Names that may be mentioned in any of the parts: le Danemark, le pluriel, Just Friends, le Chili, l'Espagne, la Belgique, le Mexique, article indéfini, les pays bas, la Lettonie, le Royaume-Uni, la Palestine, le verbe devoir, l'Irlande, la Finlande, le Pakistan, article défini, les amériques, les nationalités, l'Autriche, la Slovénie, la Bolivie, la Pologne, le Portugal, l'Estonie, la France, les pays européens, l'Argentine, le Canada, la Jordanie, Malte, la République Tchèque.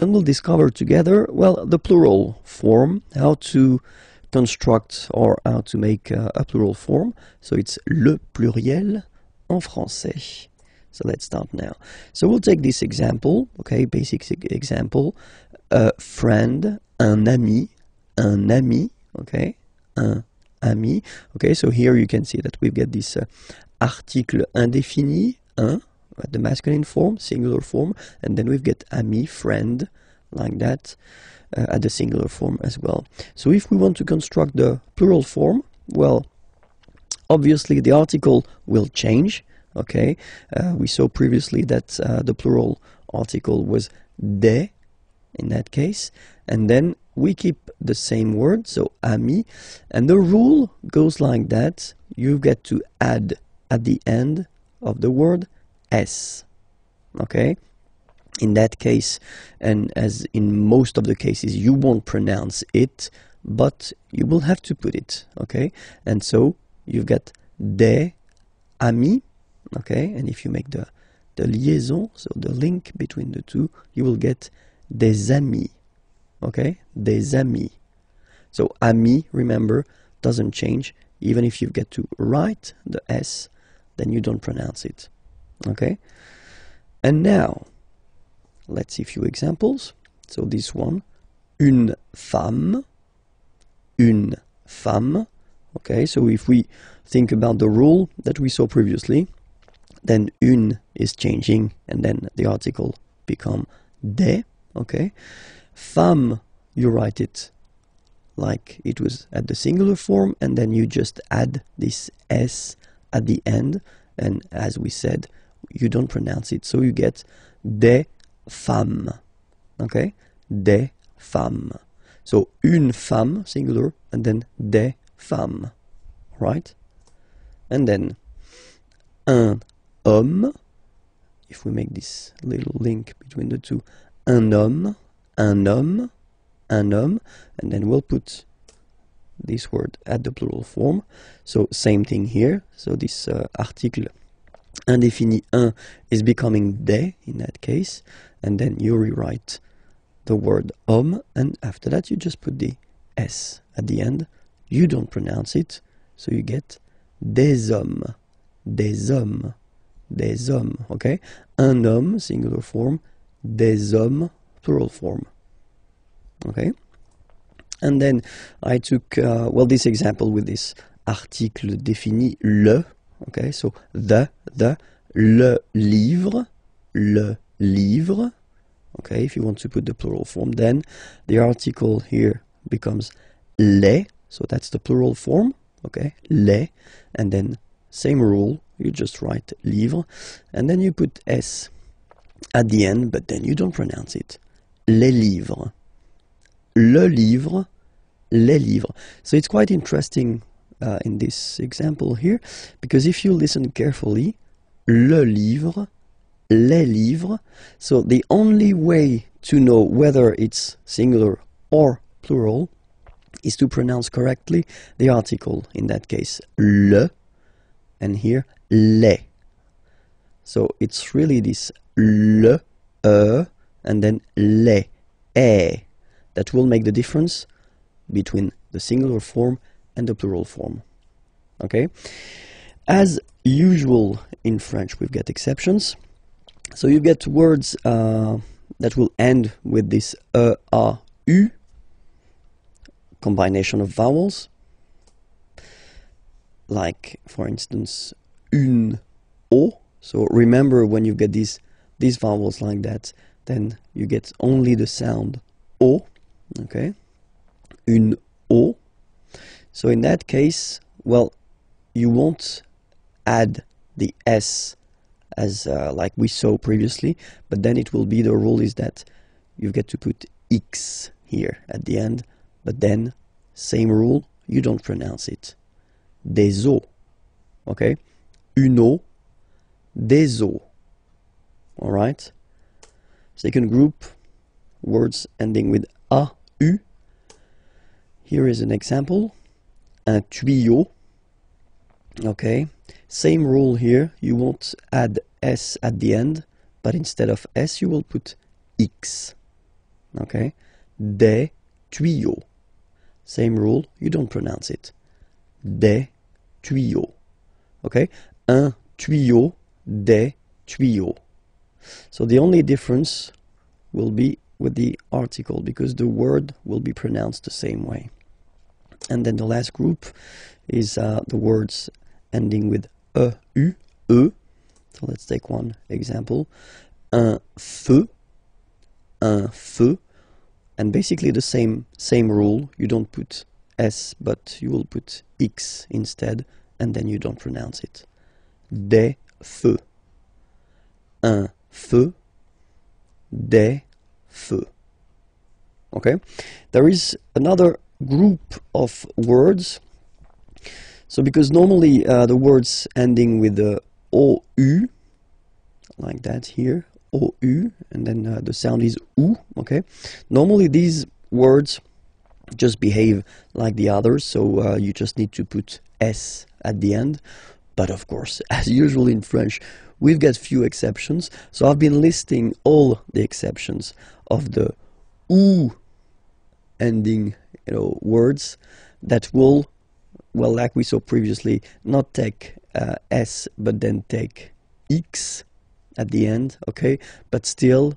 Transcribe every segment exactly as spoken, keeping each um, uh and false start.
And we'll discover together, well, the plural form, how to construct or how to make uh, a plural form. So it's le pluriel en français. So let's start now. So we'll take this example, okay, basic example. A friend, un ami, un ami, okay, un ami. Okay, so here you can see that we've got this uh, article indéfini, un, the masculine form, singular form, and then we've got ami, friend, like that, uh, at the singular form as well. So if we want to construct the plural form, well, obviously the article will change, okay? Uh, we saw previously that uh, the plural article was des, in that case, and then we keep the same word, so ami, and the rule goes like that. You've got to add at the end of the word S, okay? In that case, and as in most of the cases, you won't pronounce it, but you will have to put it, okay? And so you've got des amis, okay? And if you make the, the liaison, so the link between the two, you will get des amis, okay? Des amis. So ami, remember, doesn't change. Even if you get to write the S, then you don't pronounce it. Okay, and now let's see a few examples. So this one, une femme, une femme. Okay, so if we think about the rule that we saw previously, then une is changing and then the article become des. Okay, femme, you write it like it was at the singular form, and then you just add this S at the end, and as we said, you don't pronounce it, so you get des femmes, okay? Des femmes. So une femme, singular, and then des femmes, right? And then un homme, if we make this little link between the two, un homme, un homme, un homme, and then we'll put this word at the plural form. So same thing here, so this uh, article indéfini un is becoming des in that case, and then you rewrite the word homme, and after that you just put the S at the end. You don't pronounce it, so you get des hommes, des hommes, des hommes, okay? Un homme, singular form, des hommes, plural form, okay? And then I took, uh, well, this example with this article défini le, okay, so the, the, le livre, le livre, okay, if you want to put the plural form, then the article here becomes les, so that's the plural form, okay, les, and then same rule, you just write livre, and then you put S at the end, but then you don't pronounce it, les livres. Le livre, les livres. So it's quite interesting uh, in this example here, because if you listen carefully, le livre, les livres. So the only way to know whether it's singular or plural is to pronounce correctly the article, in that case, le, and here, les. So it's really this le, e, and then les, eh. That will make the difference between the singular form and the plural form, okay? As usual in French, we've got exceptions. So you get words uh, that will end with this e, a, u, combination of vowels, like, for instance, une, o. So remember, when you get these, these vowels like that, then you get only the sound o. Okay, une O. So in that case, well, you won't add the S as uh, like we saw previously, but then it will be, the rule is that you get to put X here at the end, but then same rule, you don't pronounce it. Des eaux, okay? Une eau, des eaux, all right? Second group, words ending with A, U. Here is an example. Un tuyau. Okay. Same rule here. You won't add S at the end, but instead of S, you will put X. Okay? Des tuyaux. Same rule, you don't pronounce it. Des tuyaux. Okay? Un tuyau, des tuyaux. So the only difference will be with the article, because the word will be pronounced the same way. And then the last group is uh, the words ending with e, u, e. So let's take one example. Un feu, un feu. And basically the same same rule. You don't put S, but you will put X instead, and then you don't pronounce it. Des feux. Un feu, des feux. Okay? There is another group of words. So because normally uh, the words ending with the O U, like that here, O U, and then uh, the sound is U, okay? Normally these words just behave like the others, so uh, you just need to put S at the end. But of course, as usual in French, we've got few exceptions, so I've been listing all the exceptions of the OU ending, you know, words that will, well, like we saw previously, not take uh, S, but then take X at the end, okay? But still,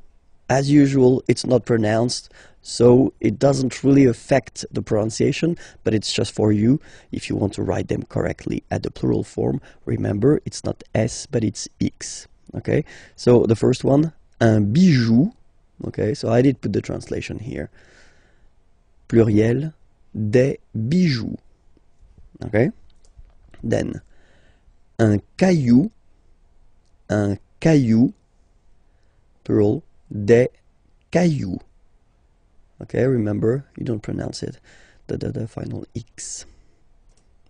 as usual, it's not pronounced, so it doesn't really affect the pronunciation, but it's just for you. If you want to write them correctly at the plural form, remember, it's not S, but it's X, okay? So the first one, un bijou, okay? So I did put the translation here. Pluriel, des bijoux, okay? Then, un caillou, un caillou, plural, des cailloux. Okay, remember, you don't pronounce it, the, the, the final X.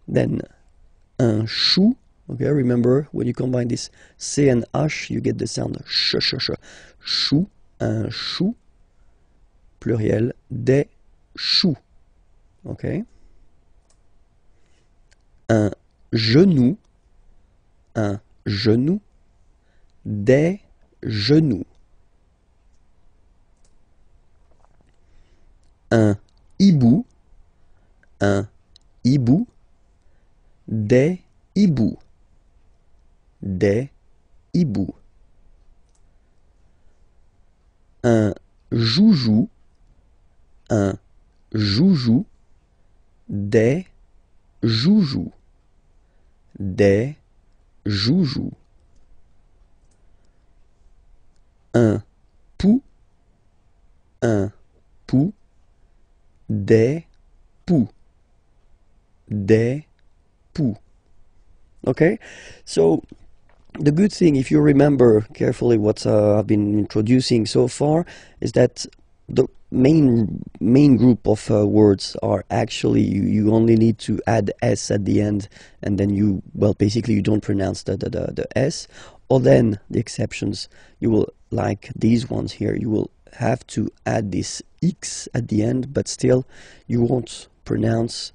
Then, un chou, okay, remember, when you combine this C and H, you get the sound ch, ch, ch. Chou, un chou, pluriel, des choux, okay? Un genou, un genou, des genoux. Un hibou, un hibou, des hiboux, des hiboux. Un joujou, un joujou, des joujou, des joujou. Un pou, un pou, des poux, des poux. Okay, so the good thing, if you remember carefully what uh, I've been introducing so far, is that the main main group of uh, words are actually you, you only need to add S at the end, and then you, well, basically you don't pronounce the the, the, the S, or then the exceptions, you will, like these ones here, you will have to add this X at the end, but still you won't pronounce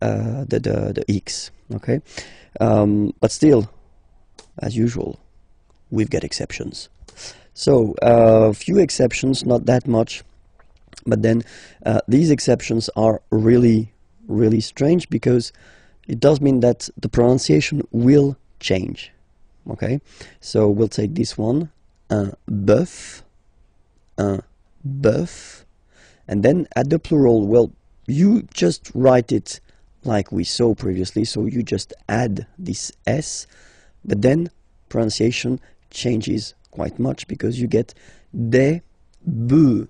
uh, the, the, the X, okay? Um, but still, as usual, we've got exceptions. So, a uh, few exceptions, not that much, but then uh, these exceptions are really, really strange, because it does mean that the pronunciation will change, okay? So, we'll take this one, un bœuf, un bœuf, and then at the plural, well, you just write it like we saw previously, so you just add this S, but then pronunciation changes quite much, because you get des bœufs,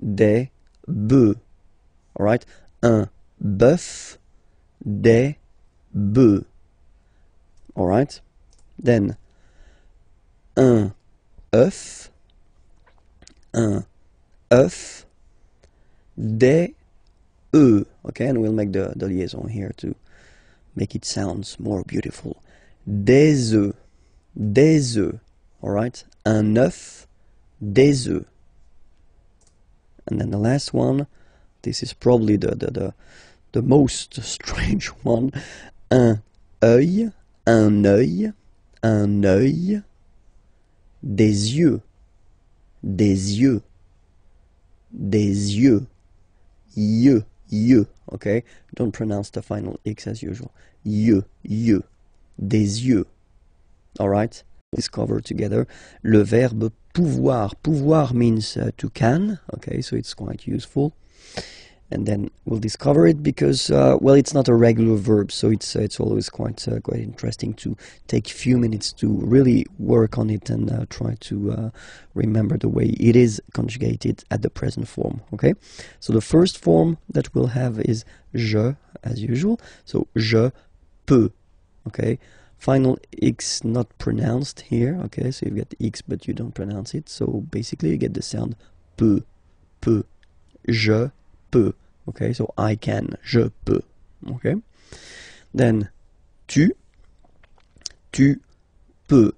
des bœufs, all right? Un bœuf, des bœufs, all right? Then, un œuf, un œuf, des œufs, okay, and we'll make the, the liaison here to make it sound more beautiful. Des œufs, des œufs, all right? Un œuf, des œufs. And then the last one, this is probably the, the, the, the most strange one. Un œil, un œil, un œil, des yeux, des yeux, des yeux. Yeux, yeux, ok? Don't pronounce the final X as usual. Yeux, yeux, des yeux. Alright? Discover together. Le verbe pouvoir. Pouvoir means uh, to can, okay? So it's quite useful. And then we'll discover it because, uh, well, it's not a regular verb, so it's uh, it's always quite uh, quite interesting to take a few minutes to really work on it and uh, try to uh, remember the way it is conjugated at the present form, okay? So the first form that we'll have is je, as usual, so je peux, okay? Final X not pronounced here, okay? So you get X, but you don't pronounce it, so basically you get the sound peu, peu, je peux, okay, so I can, je peux, okay, then tu, tu peux,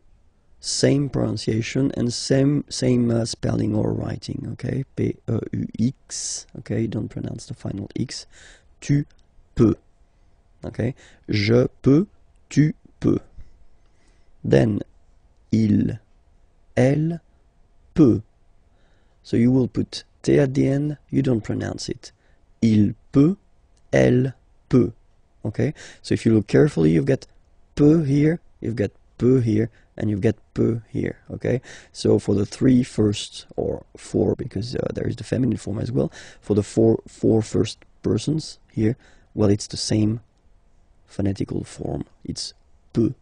same pronunciation and same same uh, spelling or writing, okay, P E U X, okay, don't pronounce the final X, tu peux, okay, je peux, tu peux, then il, elle peut, so you will put T at the end, you don't pronounce it. Il peut, elle peut. Okay? So if you look carefully, you've got peu here, you've got peu here, and you've got peu here. Okay? So for the three first, or four, because uh, there is the feminine form as well, for the four, four first persons here, well, it's the same phonetical form. It's peu.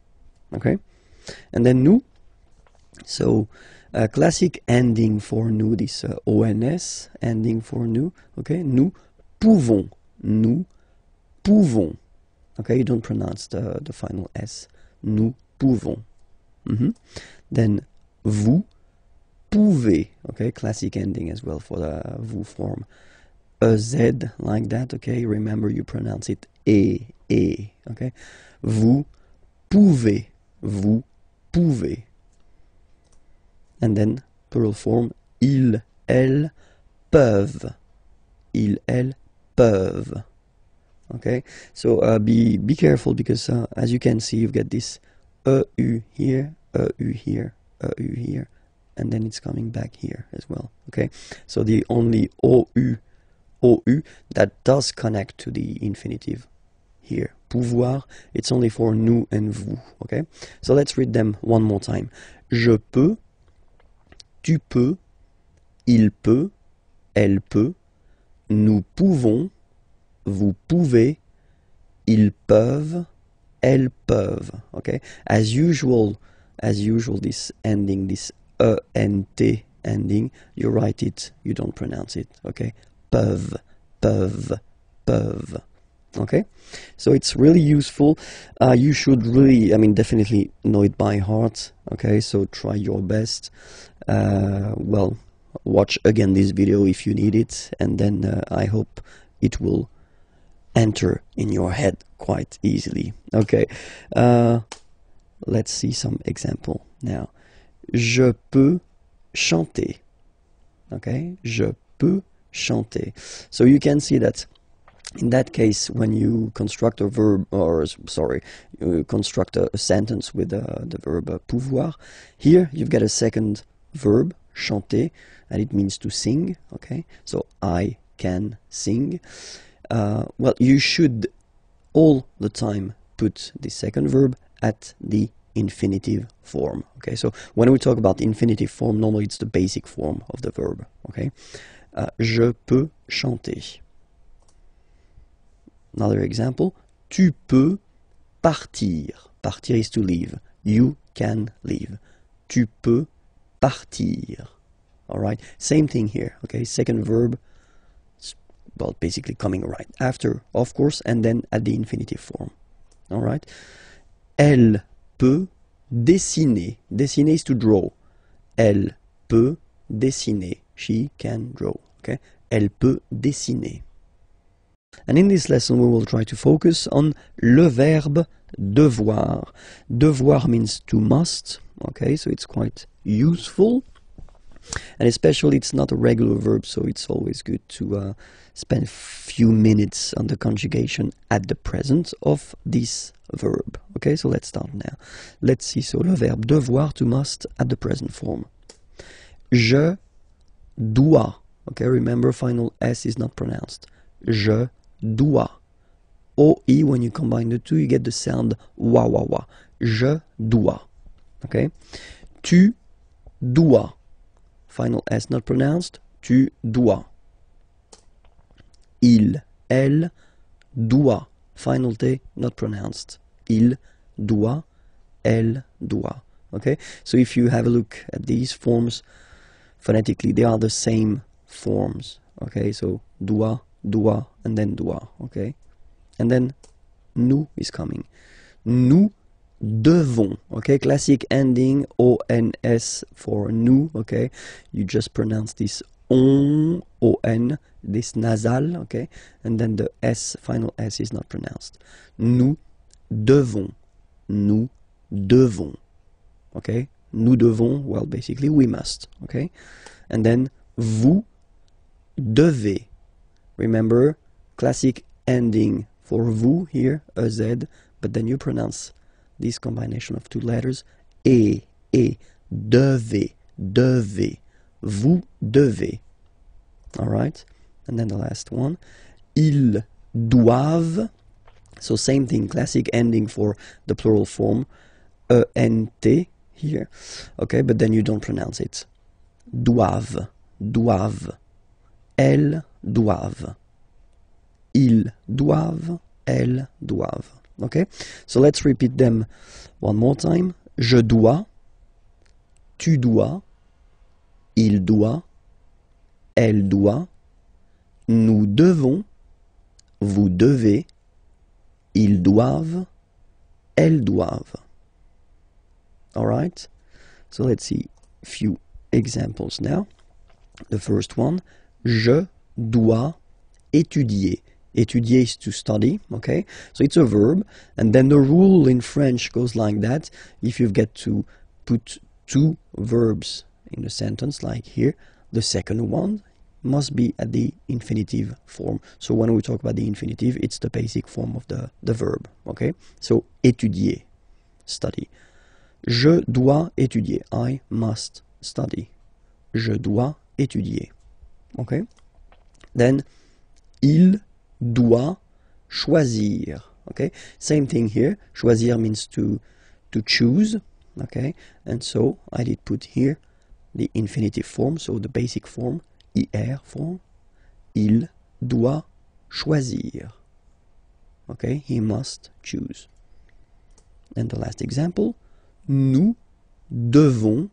Okay? And then nous. So, a classic ending for nous, this uh, O N S ending for nous, okay, nous pouvons, nous pouvons, okay, you don't pronounce the, the final S, nous pouvons, mm-hmm. Then vous pouvez, okay, classic ending as well for the vous form, a Z like that, okay, remember you pronounce it E, E, okay, vous pouvez, vous pouvez. And then, plural form, ils, elles, peuvent. Ils, elles, peuvent. Okay? So, uh, be, be careful because, uh, as you can see, you've got this E U here, E U here, E U here, and then it's coming back here as well. Okay? So, the only O U, O U, that does connect to the infinitive here. Pouvoir, it's only for nous and vous. Okay? So, let's read them one more time. Je peux. Tu peux, il peut, elle peut, nous pouvons, vous pouvez, ils peuvent, elles peuvent. Okay? As usual, as usual, this ending, this E N T ending, you write it, you don't pronounce it. Okay? Peuvent, peuvent, peuvent. Okay? So it's really useful. Uh, you should really, I mean, definitely know it by heart. Okay? So try your best. Uh, well, watch again this video if you need it, and then uh, I hope it will enter in your head quite easily. Okay, uh, let's see some example now. Je peux chanter. Okay, je peux chanter. So you can see that in that case, when you construct a verb, or sorry, you construct a, a sentence with uh, the verb uh, pouvoir, here you've got a second verb, chanter, and it means to sing, okay? So, I can sing. Uh, well, you should all the time put the second verb at the infinitive form, okay? So, when we talk about infinitive form, normally it's the basic form of the verb, okay? Uh, je peux chanter. Another example, tu peux partir. Partir is to leave. You can leave. Tu peux partir. Alright, same thing here, okay, second verb, well, basically coming right after, of course, and then at the infinitive form. Alright, elle peut dessiner. Dessiner is to draw. Elle peut dessiner. She can draw, okay, elle peut dessiner. And in this lesson we will try to focus on le verbe devoir. Devoir means to must, okay, so it's quite useful, and especially it's not a regular verb, so it's always good to uh, spend a few minutes on the conjugation at the present of this verb. Okay, so let's start now. Let's see, so le verbe devoir, to must, at the present form. Je dois, Okay, remember, final S is not pronounced. Je dois. O-E, when you combine the two, you get the sound wa-wa-wa. Je dois. Okay? Tu dois. Final S not pronounced. Tu dois. Il, elle, doit. Final T not pronounced. Il doit. Elle doit. Okay? So if you have a look at these forms, phonetically, they are the same forms. Okay? So doit, doit, and then doit. Okay? And then nous is coming. Nous devons. Okay? Classic ending O N S for nous. Okay? You just pronounce this on, O N, this nasal. Okay? And then the S, final S is not pronounced. Nous devons. Nous devons. Okay? Nous devons, well, basically, we must. Okay? And then vous devez. Remember, classic ending for vous here, a Z, but then you pronounce this combination of two letters, e, e, devez, devez, vous devez. All right? And then the last one, ils doivent. So same thing, classic ending for the plural form, E N T here. Okay, but then you don't pronounce it. Doivent, doivent, elles doivent. Ils doivent, elles doivent. Okay? So let's repeat them one more time. Je dois, tu dois, il doit, elle doit, nous devons, vous devez, ils doivent, elles doivent. Alright? So let's see a few examples now. The first one. Je dois étudier. Étudier is to study, okay? So it's a verb, and then the rule in French goes like that. If you get to put two verbs in a sentence, like here, the second one must be at the infinitive form. So when we talk about the infinitive, it's the basic form of the, the verb, okay? So étudier, study. Je dois étudier. I must study. Je dois étudier, okay? Then, il doit choisir. Okay, same thing here. Choisir means to to choose. Okay, and so I did put here the infinitive form, so the basic form, I R form. Il doit choisir. Okay, he must choose. And the last example, nous devons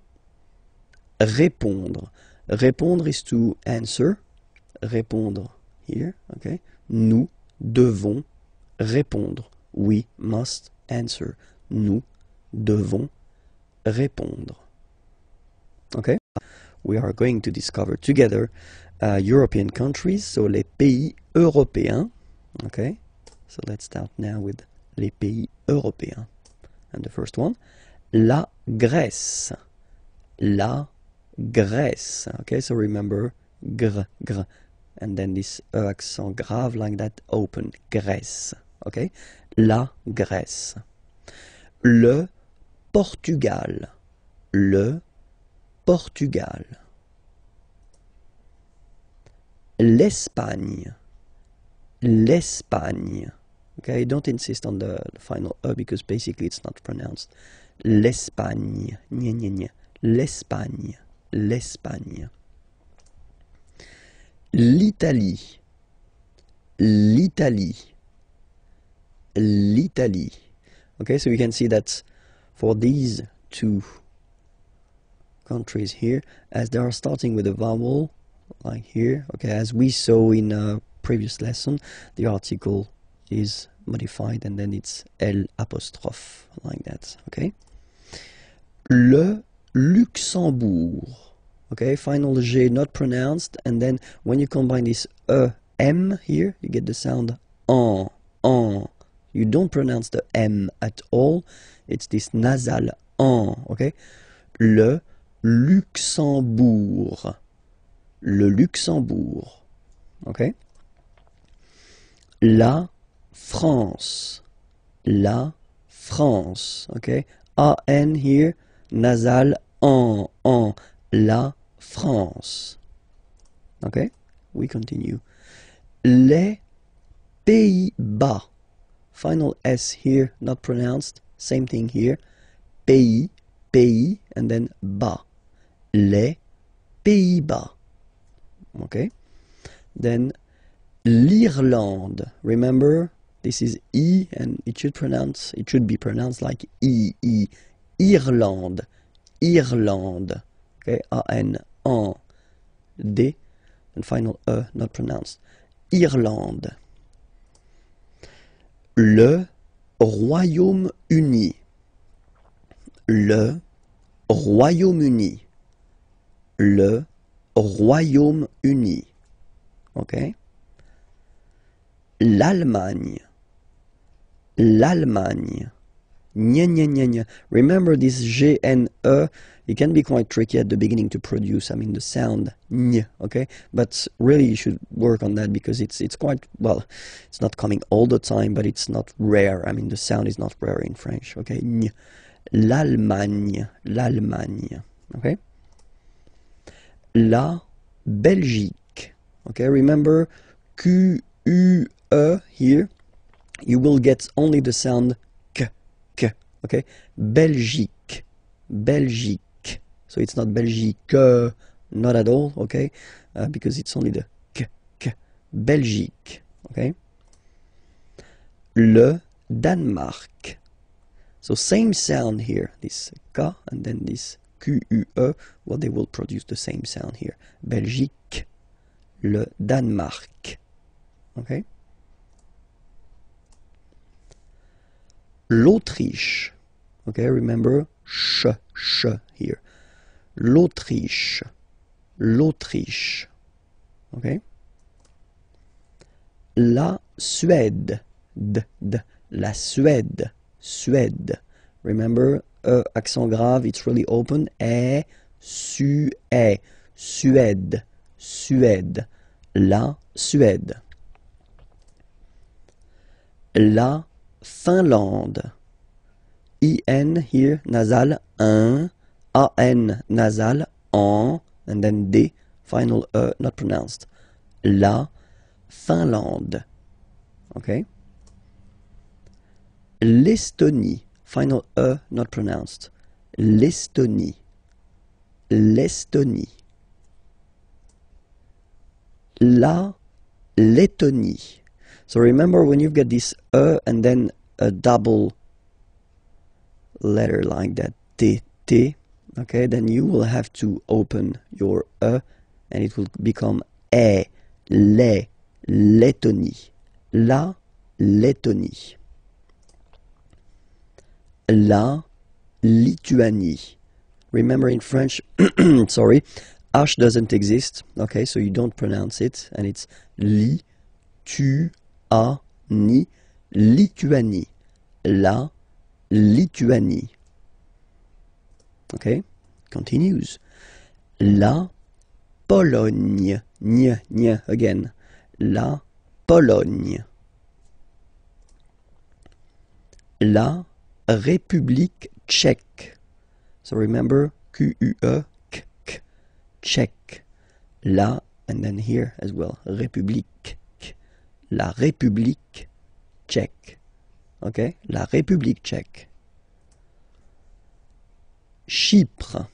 répondre. Répondre is to answer. Répondre here. Okay. Nous devons répondre. We must answer. Nous devons répondre. Okay? We are going to discover together uh, European countries, so les pays européens. Okay? So let's start now with les pays européens. And the first one, la Grèce. La Grèce. Okay? So remember, gr, gr. And then this uh, accent grave like that, open, Grèce, okay? La Grèce. Le Portugal, le Portugal. L'Espagne, l'Espagne, okay? Don't insist on the, the final E because basically it's not pronounced. L'Espagne, l'Espagne, l'Espagne. L'Italie, l'Italie, l'Italie. Okay, so you can see that for these two countries here, as they are starting with a vowel, like here, okay, as we saw in a previous lesson, the article is modified and then it's L apostrophe, like that, okay? Le Luxembourg. Okay, final G not pronounced, and then when you combine this E, M here, you get the sound en, en. You don't pronounce the M at all, it's this nasal en, okay? Le Luxembourg, le Luxembourg, okay? La France, la France, okay? A N here, nasal en, en. La France. Okay? We continue. Les pays bas. Final S here, not pronounced. Same thing here. Pays, pays, and then bas. Les pays bas. Okay? Then l'Irlande. Remember, this is E and it should pronounce, it should be pronounced like E, E. Irlande. Irlande. Okay? A-N, en, D. And final E, not pronounced. Irlande. Le Royaume-Uni. Le Royaume-Uni. Le Royaume-Uni. Ok. L'Allemagne. L'Allemagne. Nya, nya, nya, nya. Remember this G and E. It can be quite tricky at the beginning to produce. I mean the sound ny, okay? But really you should work on that because it's it's quite, well, it's not coming all the time, but it's not rare. I mean the sound is not rare in French, okay? Ny. L'Allemagne, l'Allemagne, okay? La Belgique, okay? Remember Q U E here. You will get only the sound k, k, okay? Belgique, Belgique. So it's not Belgique, uh, not at all, okay? Uh, because it's only the k, k. Belgique, okay? Le Danemark. So same sound here, this k and then this Q U E, well, they will produce the same sound here. Belgique, le Danemark, okay? L'Autriche, okay? Remember, sh, sh here. L'Autriche, l'Autriche, ok? La Suède, d, d, la Suède, Suède. Remember, e, accent grave, it's really open, e, su, e, Suède, Suède, la Suède. La Finlande, I N here, nasal, un, A N nasal, en, and then D, final E, not pronounced. La Finlande. Okay? L'Estonie, final E, not pronounced. L'Estonie. L'Estonie. La Lettonie. So remember when you've got this E and then a double letter like that, T, T. Okay, then you will have to open your E and it will become E, les, Lettonie, la Lettonie. La Lituanie. Remember in French, sorry, H doesn't exist, okay, so you don't pronounce it and it's li, tu, a, ni, Lituanie, la Lituanie. Okay, continues. La Pologne. Nye, nye, again. La Pologne. La République Tchèque. So remember, Q U E, K, K, Tchèque. La, and then here as well, République. K. La République Tchèque. Okay, la République Tchèque. Chypre,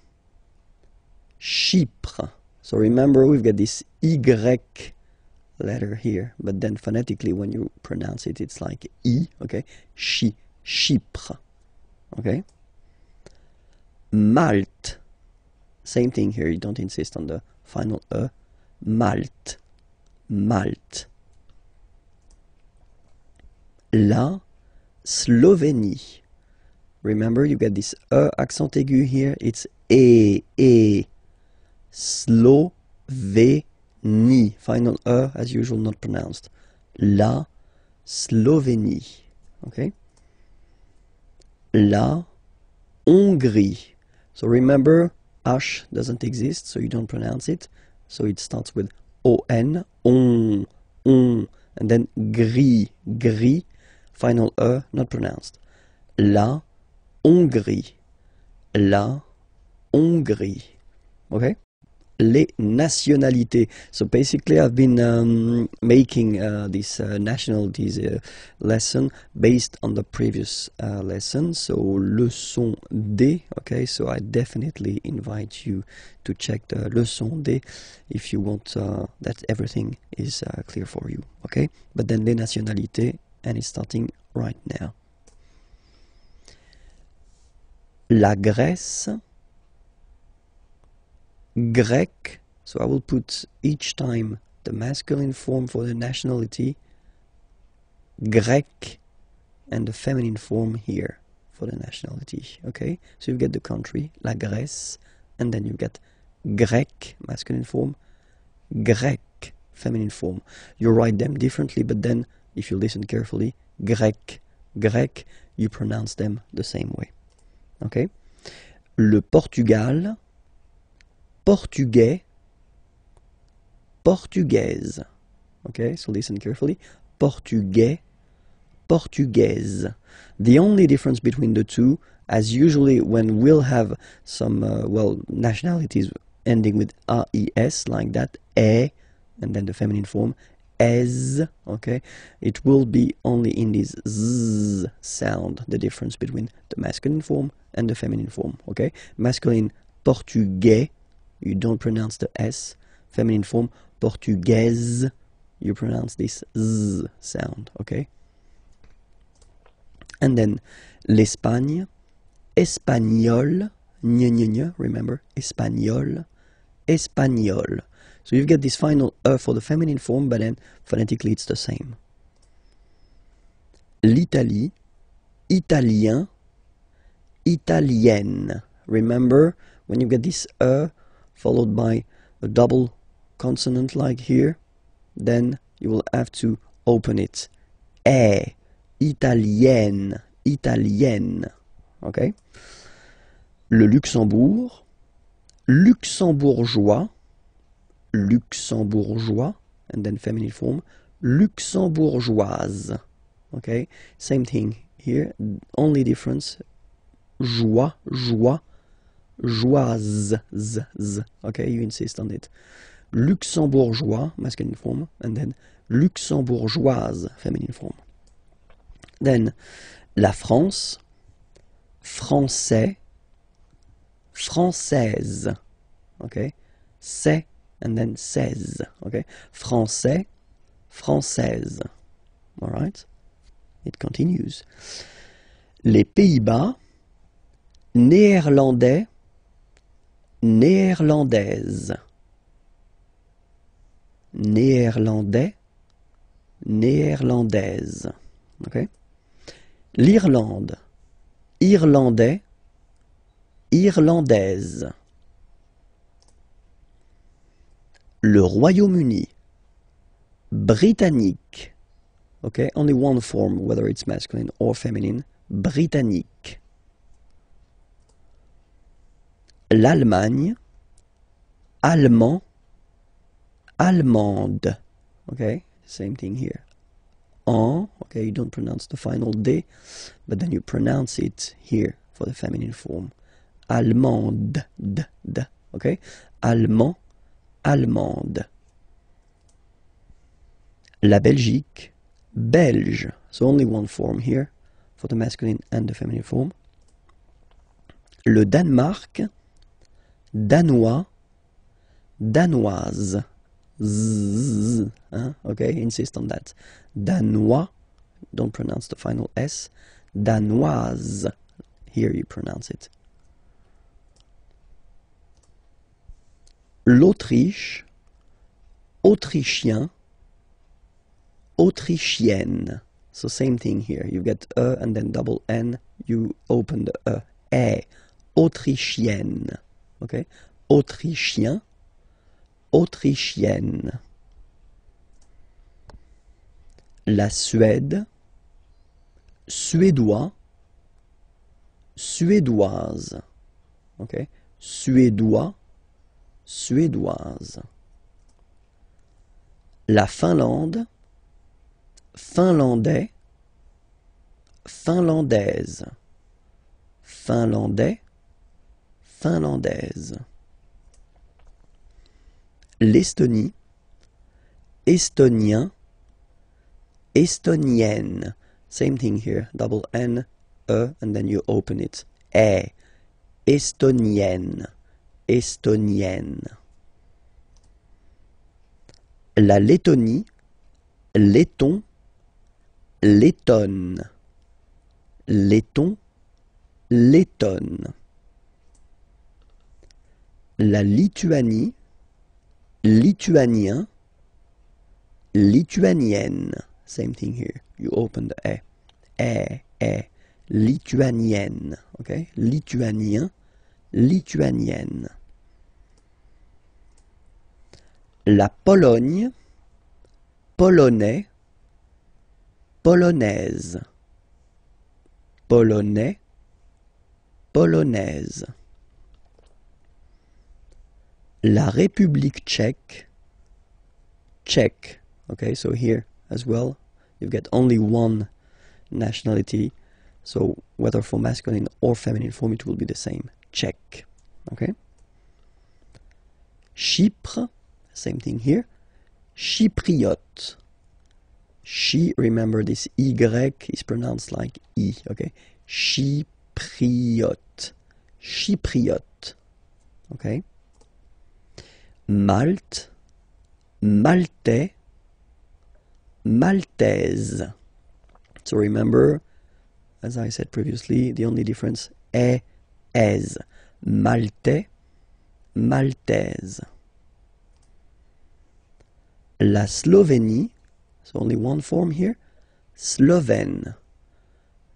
Chypre. So remember, we've got this Y letter here, but then phonetically, when you pronounce it, it's like I, okay? Chi, Chypre, okay? Malte, same thing here, you don't insist on the final E. Malte, Malte. La Slovénie. Remember, you get this E accent aigu here. It's E, E. Slovénie. Final E, as usual, not pronounced. La Slovénie. Okay? La Hongrie. So remember, H doesn't exist, so you don't pronounce it. So it starts with O N. On, on. And then gris, gris. Final E, not pronounced. La Hongrie, la Hongrie, ok? les nationalités. So basically I've been um, making uh, this uh, nationalities uh, lesson based on the previous uh, lesson, so leçon D, okay, so I definitely invite you to check the leçon D if you want uh, that everything is uh, clear for you, okay, but then les nationalités, and it's starting right now. La Grèce, Grec, so I will put each time the masculine form for the nationality, Grec, and the feminine form here for the nationality, okay? So you get the country, la Grèce, and then you get Grec, masculine form, Grec, feminine form. You write them differently, but then if you listen carefully, Grec, Grec, you pronounce them the same way. Okay. Le Portugal, portugais, portugaise. Okay, so listen carefully. Portugais, portugaise. The only difference between the two, as usually when we'll have some, uh, well, nationalities ending with A I S, like that, E, and then the feminine form, es, okay, it will be only in this z sound, the difference between the masculine form and the feminine form, okay? Masculine, portugais, you don't pronounce the s. Feminine form, portugaise, you pronounce this z sound, okay? And then, l'Espagne, espagnol, nye, nye, nye, remember, espagnol, espagnol. So you get this final E for the feminine form, but then phonetically it's the same. L'Italie, italien, italienne. Remember, when you get this E followed by a double consonant like here, then you will have to open it. E, italienne, italienne. Okay? Le Luxembourg, luxembourgeois, luxembourgeois, and then feminine form, luxembourgeoise, okay, same thing here, only difference, joie, joie, joise, z, z, okay, you insist on it, luxembourgeois, masculine form, and then luxembourgeoise, feminine form. Then, la France, français, française, okay, c'est, and then seize, okay? Français, française. All right? It continues. Les pays bas, néerlandais, néerlandaise. Néerlandais, néerlandaise. Okay? L'Irlande, irlandais, irlandaise. Le Royaume-Uni, britannique, okay, only one form, whether it's masculine or feminine, britannique. L'Allemagne, allemand, allemande, okay, same thing here. En, okay, you don't pronounce the final D, but then you pronounce it here for the feminine form. Allemande, d, d, okay, allemand, allemande. La Belgique, belge, so only one form here for the masculine and the feminine form. Le Danemark, danois, danoise, z, hein? Okay, insist on that, danois, don't pronounce the final S, danoise, here you pronounce it. L'Autriche, autrichien, autrichienne. So same thing here. You get E and then double N. You open the E. E, autrichienne. Okay? Autrichien, autrichienne. La Suède, suédois, suédoise. Okay? Suédois, suédoise. La Finlande, finlandais, finlandaise, finlandais, finlandaise. l'Estonie, estonien, estonienne. Same thing here, double N, E, and then you open it. E, estonienne, estonienne. La Lettonie, letton, lettonne, letton, lettonne. La Lituanie, lituanien, lituanienne. Same thing here. You open the E. E, E. Lituanienne. Okay? Lituanien, lituanienne. La Pologne, polonais, polonaise. Polonais, polonaise. La République tchèque, tchèque. Okay, so here as well, you get only one nationality. So whether for masculine or feminine form, it will be the same. Czech. Okay. Chypre, same thing here. Chypriote. She, remember this Y is pronounced like I. Okay. Chypriote. Chypriote. Okay. Malte, maltais, maltaise. So remember, as I said previously, the only difference est, aise. Maltais, maltaise. La Slovénie, so only one form here, slovène,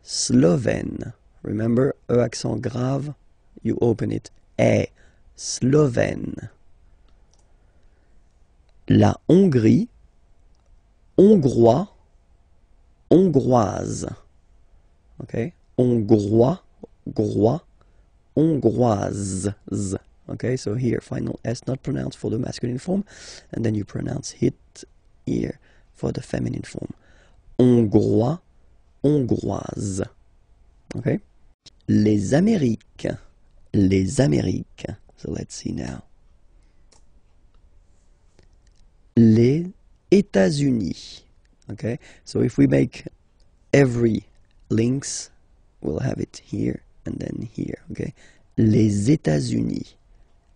slovène. Remember, E accent grave, you open it, est, slovène. La Hongrie, hongrois, hongroise. Okay? Hongrois, grois, hongroise. Okay, so here, final S not pronounced for the masculine form, and then you pronounce hit here for the feminine form. Hongrois, hongroise. Okay? Les Amériques, les Amériques. So let's see now. Les États-Unis. Okay, so if we make every links, we'll have it here and then here. Okay, les États-Unis,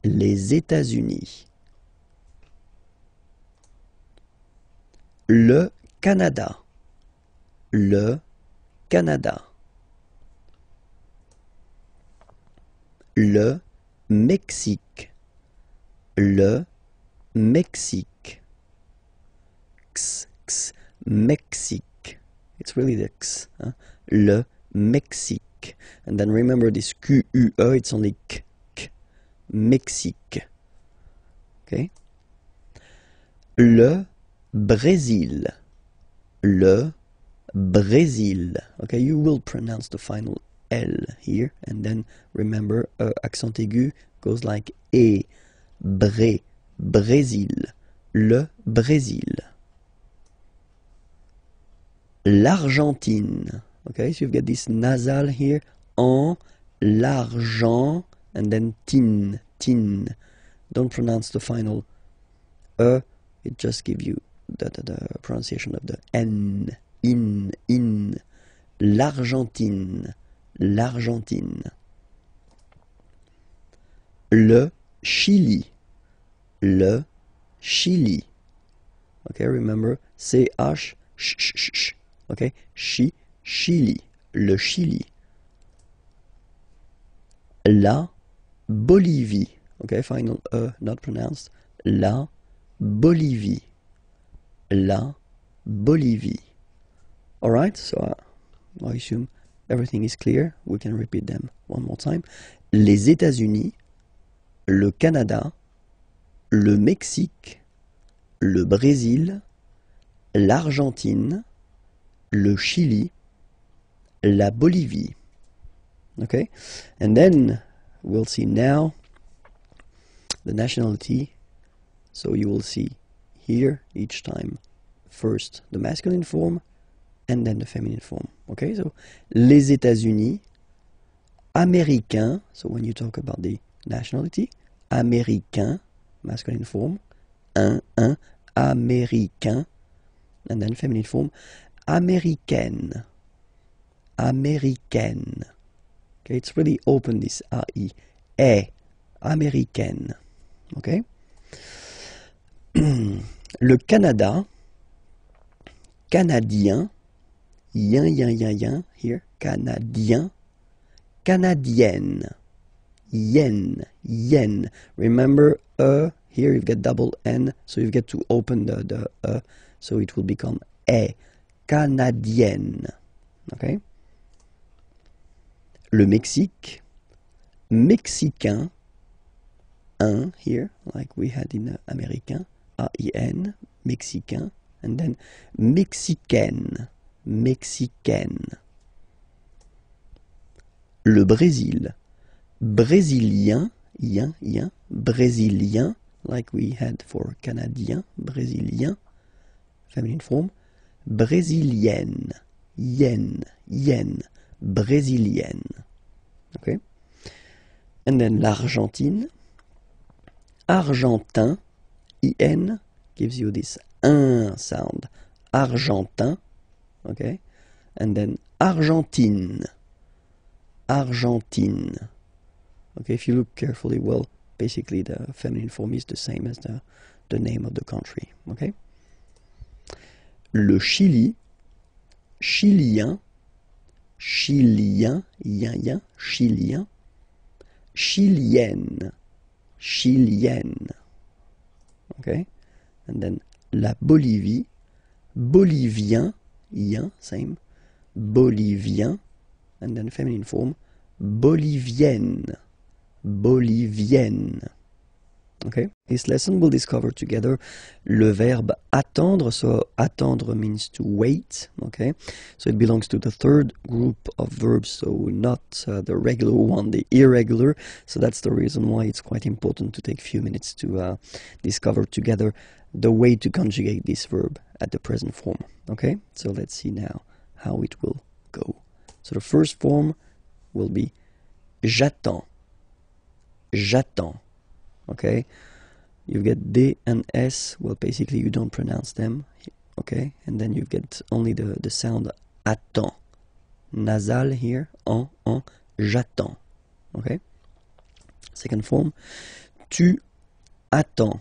les États-Unis. Le Canada, le Canada. Le Mexique, le Mexique. X, X. Mexique. It's really the X. Huh? Le Mexique. And then remember this Q U E, it's only K. K. Mexique. Okay? Le Brésil. Le Brésil. Okay, you will pronounce the final L here. And then remember, uh, accent aigu goes like E. Bré. Brésil. Le Brésil. L'Argentine. Okay, so you've got this nasal here. En, l'argent, and then tin, tin. Don't pronounce the final E. It just gives you the, the, the pronunciation of the N. In, in. L'Argentine. L'Argentine. Le Chili. Le Chili. Okay, remember, C H, sh, sh, sh, sh. Ok, Chi, Chili, le Chili. La Bolivie. Ok, final E, not pronounced. La Bolivie. La Bolivie. Alright, so uh, I assume everything is clear. We can repeat them one more time. Les États-Unis, le Canada, le Mexique, le Brésil, l'Argentine, le Chili, la Bolivie. Okay, and then we'll see now the nationality. So you will see here each time first the masculine form and then the feminine form. Okay, so les États-Unis, américain. So when you talk about the nationality, américain, masculine form, un, un, américain, and then feminine form, américaine, américaine. Okay, it's really open this A I, est, américaine. Okay? Le Canada, canadien, yin, yin, yin, yin, here, canadien, canadienne, yen, yen. Remember, uh, here you've got double N, so you get to open the, the uh, so it will become E, canadienne. Okay? Le Mexique, mexicain, un, here, like we had in uh, américain, A I N, mexicain, and then mexicaine, mexicaine. Le Brésil, brésilien, yin, yin, brésilien, like we had for canadien, brésilien, feminine form, brésilienne, yen, yen, brésilienne. Okay? And then l'Argentine, argentin, in gives you this un sound, argentin, okay? And then Argentine, Argentine. Okay, if you look carefully, well, basically the feminine form is the same as the, the name of the country. Okay? Le Chili, chilien, chilien, yin, yin, chilien, chilienne, chilienne. Okay? And then la Bolivie, bolivien, yin, same, bolivien, and then feminine form, bolivienne, bolivienne. Okay? This lesson will discover together le verb attendre. So attendre means to wait. Okay? So it belongs to the third group of verbs, so not uh, the regular one, the irregular. So that's the reason why it's quite important to take a few minutes to uh, discover together the way to conjugate this verb at the present form. Okay? So let's see now how it will go. So the first form will be j'attends, j'attends. Okay, you get D and S, well basically you don't pronounce them, okay, and then you get only the, the sound attends, nasal here, en, en, j'attends, okay. Second form, tu attends,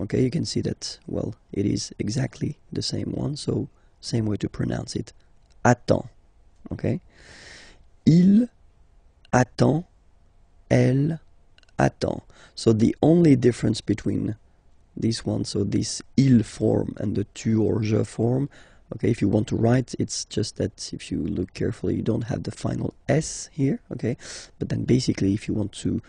okay, you can see that, well, it is exactly the same one, so same way to pronounce it, attends, okay. Il attend, elle attend. So the only difference between this one, so this il form and the tu or je form, okay, if you want to write, it's just that if you look carefully, you don't have the final S here, okay, but then basically if you want to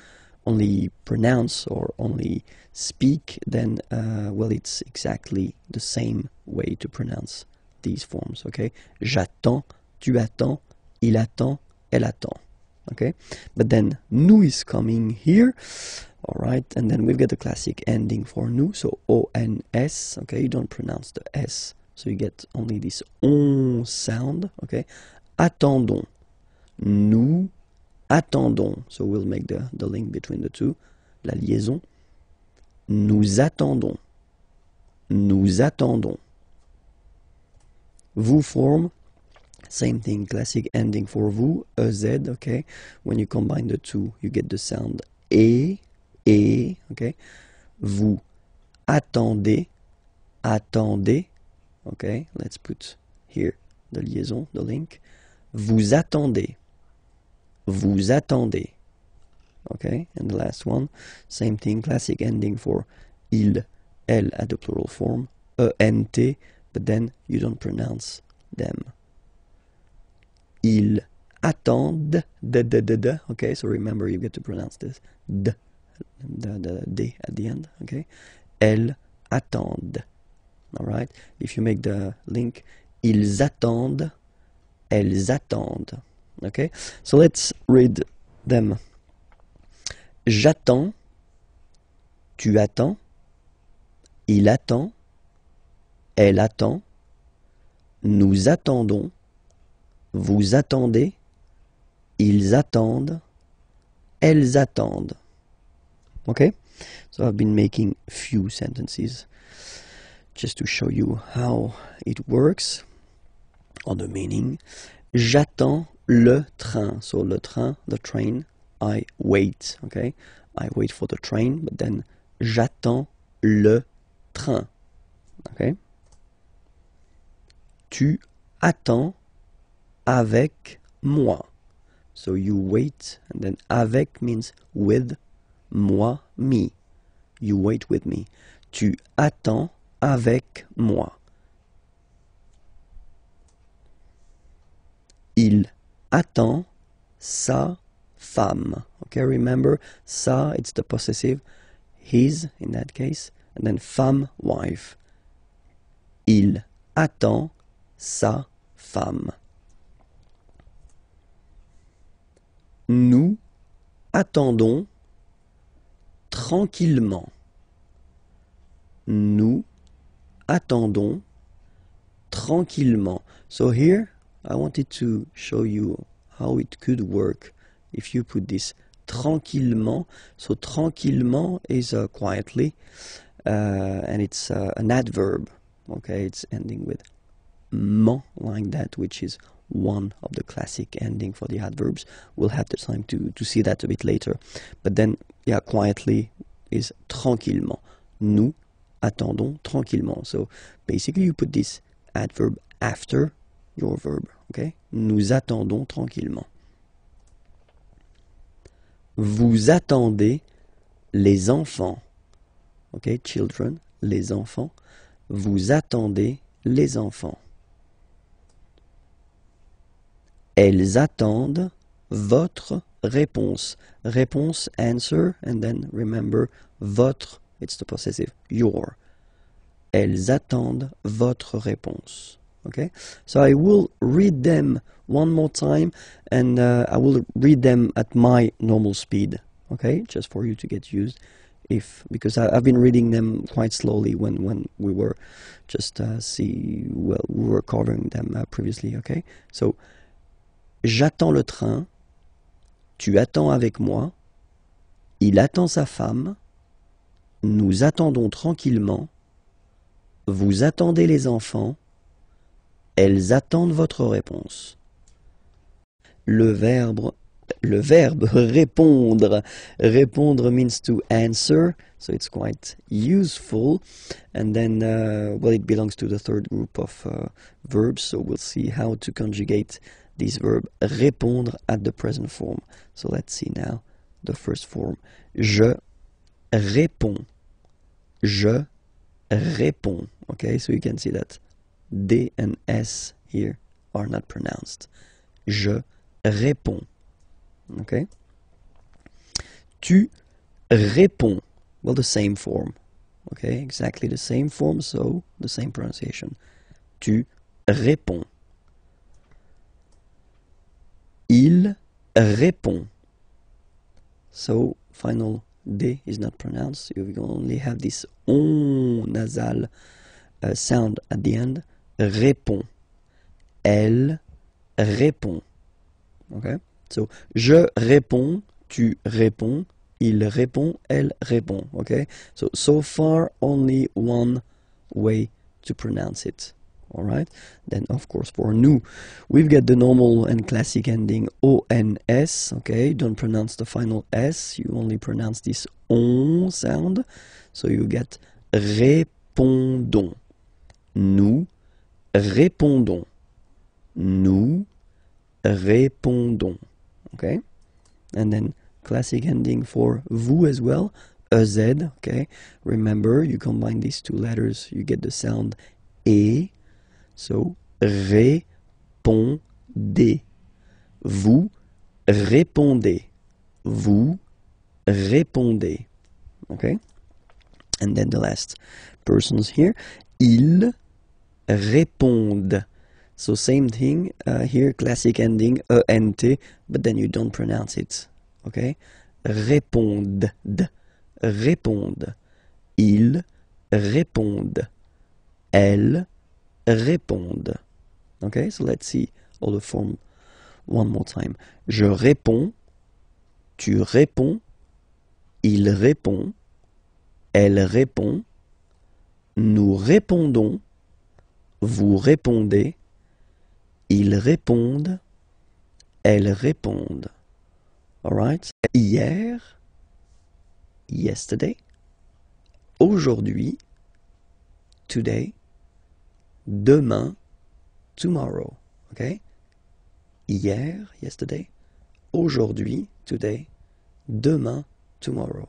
only pronounce or only speak, then, uh, well, it's exactly the same way to pronounce these forms, okay, j'attends, tu attends, il attend, elle attend. Okay, but then nous is coming here, all right, and then we've got the classic ending for nous, so O N S, okay, you don't pronounce the S, so you get only this on sound, okay, attendons, nous attendons, so we'll make the, the link between the two, la liaison, nous attendons, nous attendons, vous form, same thing, classic ending for vous, E Z, okay? When you combine the two, you get the sound E, E, okay? Vous attendez, attendez, okay? Let's put here the liaison, the link. Vous attendez, vous attendez, okay? And the last one, same thing, classic ending for il, elle at the plural form, E N T, but then you don't pronounce them. Ils attendent, de, de, de, de, okay, so remember you get to pronounce this, de, de, de, de at the end, okay, elles attendent, alright, if you make the link, ils attendent, elles attendent, okay, so let's read them, j'attends, tu attends, il attend, elle attend, nous attendons, vous attendez, ils attendent, elles attendent. Okay? So I've been making few sentences just to show you how it works on the meaning. J'attends le train. So le train, the train, I wait. Okay, I wait for the train, but then j'attends le train. Okay. Tu attends avec moi. So you wait, and then avec means with, moi, me. You wait with me. Tu attends avec moi. Il attend sa femme. Okay, remember, sa, it's the possessive, his in that case, and then femme, wife. Il attend sa femme. Nous attendons tranquillement. Nous attendons tranquillement. So here I wanted to show you how it could work if you put this tranquillement. So tranquillement is uh, quietly, uh, and it's uh, an adverb. Okay, it's ending with ment like that, which is one of the classic ending for the adverbs. We'll have the time to, to see that a bit later. But then, yeah, quietly is tranquillement. Nous attendons tranquillement. So basically you put this adverb after your verb. Okay? Nous attendons tranquillement. Vous attendez les enfants. Okay, children, les enfants. Vous attendez les enfants. Elles attendent votre réponse. Réponse, answer, and then remember, votre, it's the possessive, your. Elles attendent votre réponse. Okay? So I will read them one more time, and uh, I will read them at my normal speed. Okay? Just for you to get used, if because I, I've been reading them quite slowly when, when we were just uh, see, well, we were covering them uh, previously. Okay? So, j'attends le train, tu attends avec moi, il attend sa femme, nous attendons tranquillement, vous attendez les enfants, elles attendent votre réponse. Le verbe, le verbe répondre. Répondre means to answer, so it's quite useful. And then, uh, well, it belongs to the third group of uh, verbs, so we'll see how to conjugate this verb répondre at the present form. So let's see now the first form. Je réponds. Je réponds. Okay, so you can see that D and S here are not pronounced. Je réponds. Okay. Tu réponds. Well, the same form. Okay, exactly the same form, so the same pronunciation. Tu réponds. Il répond. So, final D is not pronounced. You only have this on nasal uh, sound at the end. Répond. Elle répond. Okay? So, je réponds, tu réponds, il répond, elle répond. Okay? So, so far, only one way to pronounce it. All right. Then, of course, for nous, we've got the normal and classic ending O N S. Okay. Don't pronounce the final S. You only pronounce this on sound. So you get répondons. Nous répondons. Nous répondons. Okay. And then classic ending for vous as well. E Z. Okay. Remember, you combine these two letters, you get the sound E. So, répondez. Vous répondez. Vous répondez. Okay? And then the last persons here. Ils répondent. So, same thing uh, here, classic ending, E N T, but then you don't pronounce it. Okay? Répondent. Répondent. Ils répondent. Elles répondent. Okay, so let's see all the form one more time. Je réponds, tu réponds, il répond, Elle répond, nous répondons, vous répondez, ils répondent, elles répondent. All right? Hier, yesterday. Aujourd'hui, today. Demain, tomorrow. Okay? Hier, yesterday. Aujourd'hui, today. Demain, tomorrow.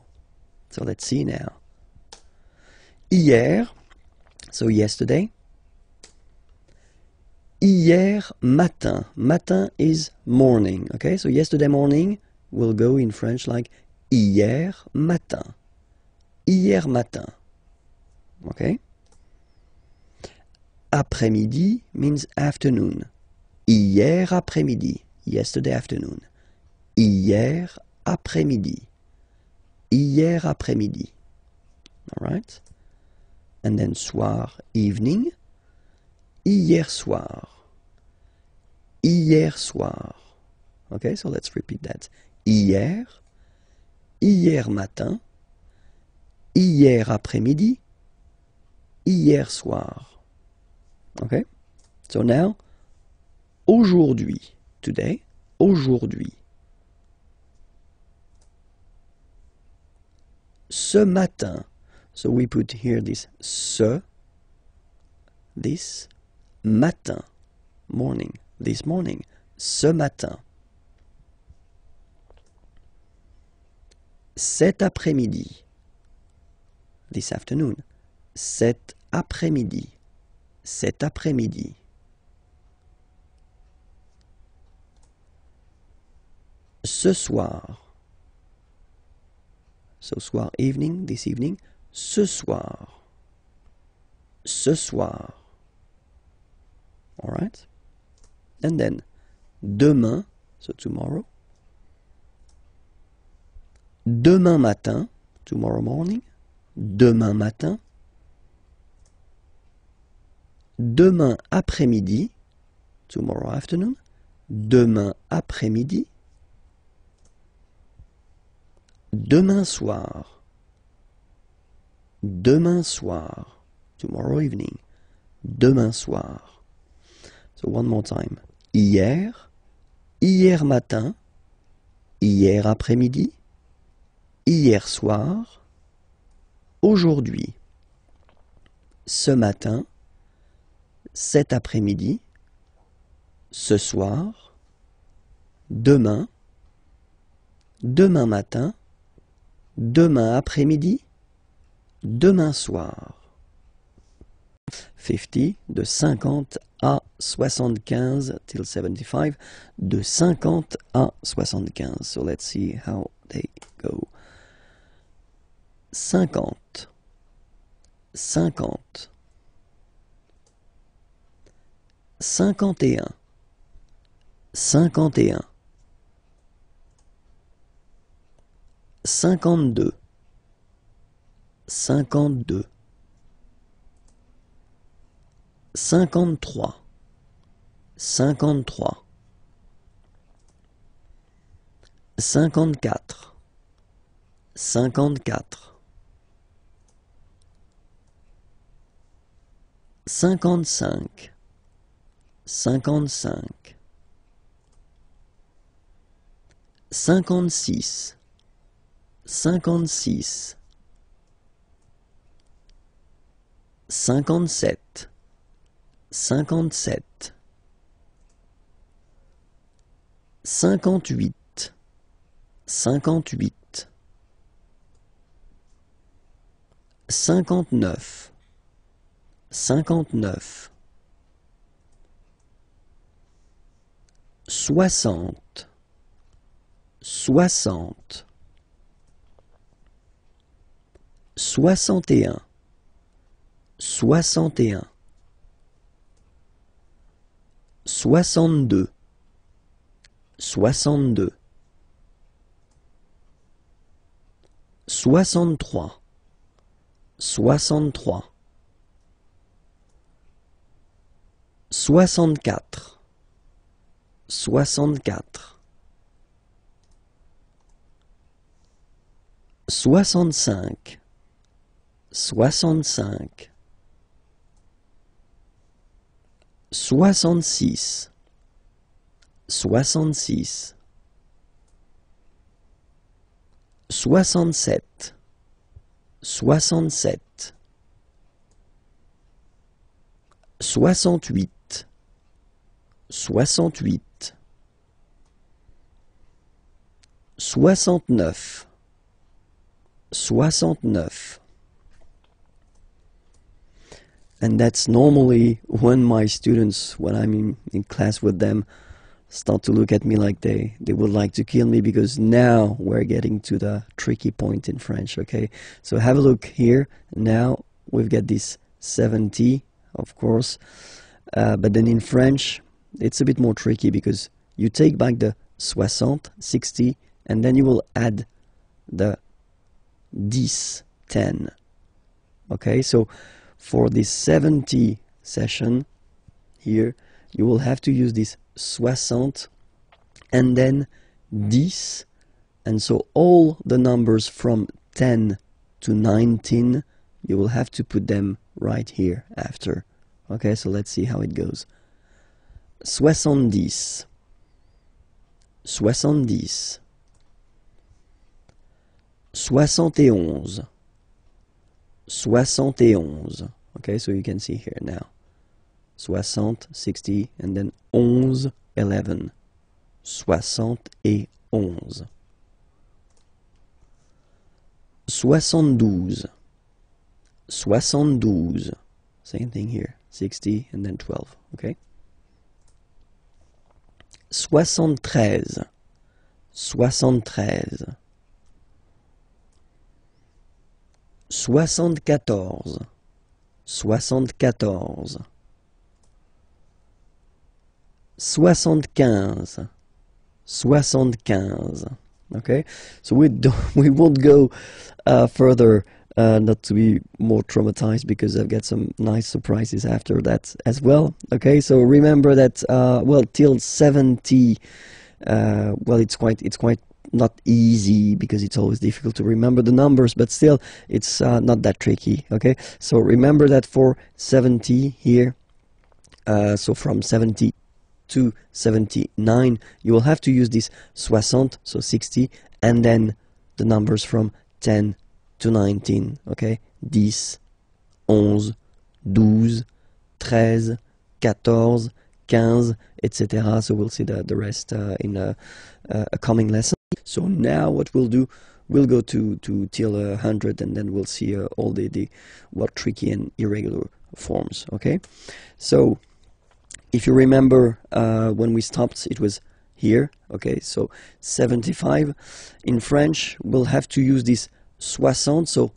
So let's see now. Hier, so yesterday. Hier matin. Matin is morning. Okay, so yesterday morning will go in French like hier matin. Hier matin. Okay? Après-midi means afternoon. Hier après-midi. Yesterday afternoon. Hier après-midi. Hier après-midi. All right? And then soir, evening. Hier soir. Hier soir. Okay, so let's repeat that. Hier. Hier matin. Hier après-midi. Hier soir. Okay? So now, aujourd'hui. Today. Aujourd'hui. Ce matin. So we put here this ce. This. Matin, morning, this morning, ce matin. Cet après-midi, this afternoon, cet après-midi, cet après-midi. Ce soir, so soir evening, this evening, ce soir, ce soir. All right? And then, demain, so tomorrow. Demain matin, tomorrow morning. Demain matin. Demain après-midi, tomorrow afternoon. Demain après-midi. Demain soir. Demain soir, tomorrow evening. Demain soir. So one more time. Hier, hier matin, hier après-midi, hier soir, aujourd'hui, ce matin, cet après-midi, ce soir, demain, demain matin, demain après-midi, demain soir. cinquante, de cinquante à soixante-quinze till seventy-five, de cinquante à soixante-quinze. So let's see how they go. cinquante, cinquante, cinquante et un, cinquante et un, cinquante-deux, cinquante-deux, cinquante-trois, cinquante-trois, cinquante-quatre, cinquante-quatre, cinquante-cinq, cinquante-cinq, cinquante-six, cinquante-six, cinquante-sept, cinquante-sept, cinquante-huit, cinquante-huit, cinquante-neuf, cinquante-neuf, soixante, soixante, soixante et un, soixante et un, soixante-deux, soixante-deux, soixante-trois, soixante-trois, soixante-quatre, soixante-quatre, soixante-cinq, soixante-cinq, soixante-six, soixante-six, soixante-sept, soixante-sept, soixante-huit, soixante-huit, soixante-neuf, soixante-neuf. And that's normally when my students, when I'm in, in class with them, start to look at me like they, they would like to kill me, because now we're getting to the tricky point in French, okay? So have a look here. Now we've got this seventy, of course. Uh, but then in French, it's a bit more tricky, because you take back the soixante, sixty, and then you will add the dix, ten. Okay, so for this seventy session here, you will have to use this soixante and then dix, and so all the numbers from ten to nineteen, you will have to put them right here after. Okay, so let's see how it goes. Soixante-dix, soixante-dix, soixante-et-onze, soixante-et-onze. Okay, so you can see here now. Soixante, sixty, and then onze, eleven. Soixante-et-onze. Soixante-douze, soixante-douze. Same thing here. sixty, and then twelve. Okay? Soixante-treize, soixante-treize. Soixante-quatorze, soixante-quatorze, soixante-quinze, soixante-quinze. Okay, so we don't, we won't go uh, further, uh, not to be more traumatized, because I've got some nice surprises after that as well. Okay, so remember that uh, well, till seventy, uh, well, it's quite it's quite. not easy, because it's always difficult to remember the numbers, but still it's uh, not that tricky. Okay, so remember that for seventy here, uh, so from seventy to seventy-nine, you will have to use this soixante, so sixty, and then the numbers from ten to nineteen. Okay, dix, onze, douze, treize, quatorze, quinze, et cetera. So we'll see the, the rest uh, in a, a coming lesson. So now what we'll do, we'll go to, to till uh, one hundred, and then we'll see uh, all the, the what tricky and irregular forms, okay? So if you remember, uh, when we stopped, it was here, okay? So seventy-five. In French, we'll have to use this soixante, so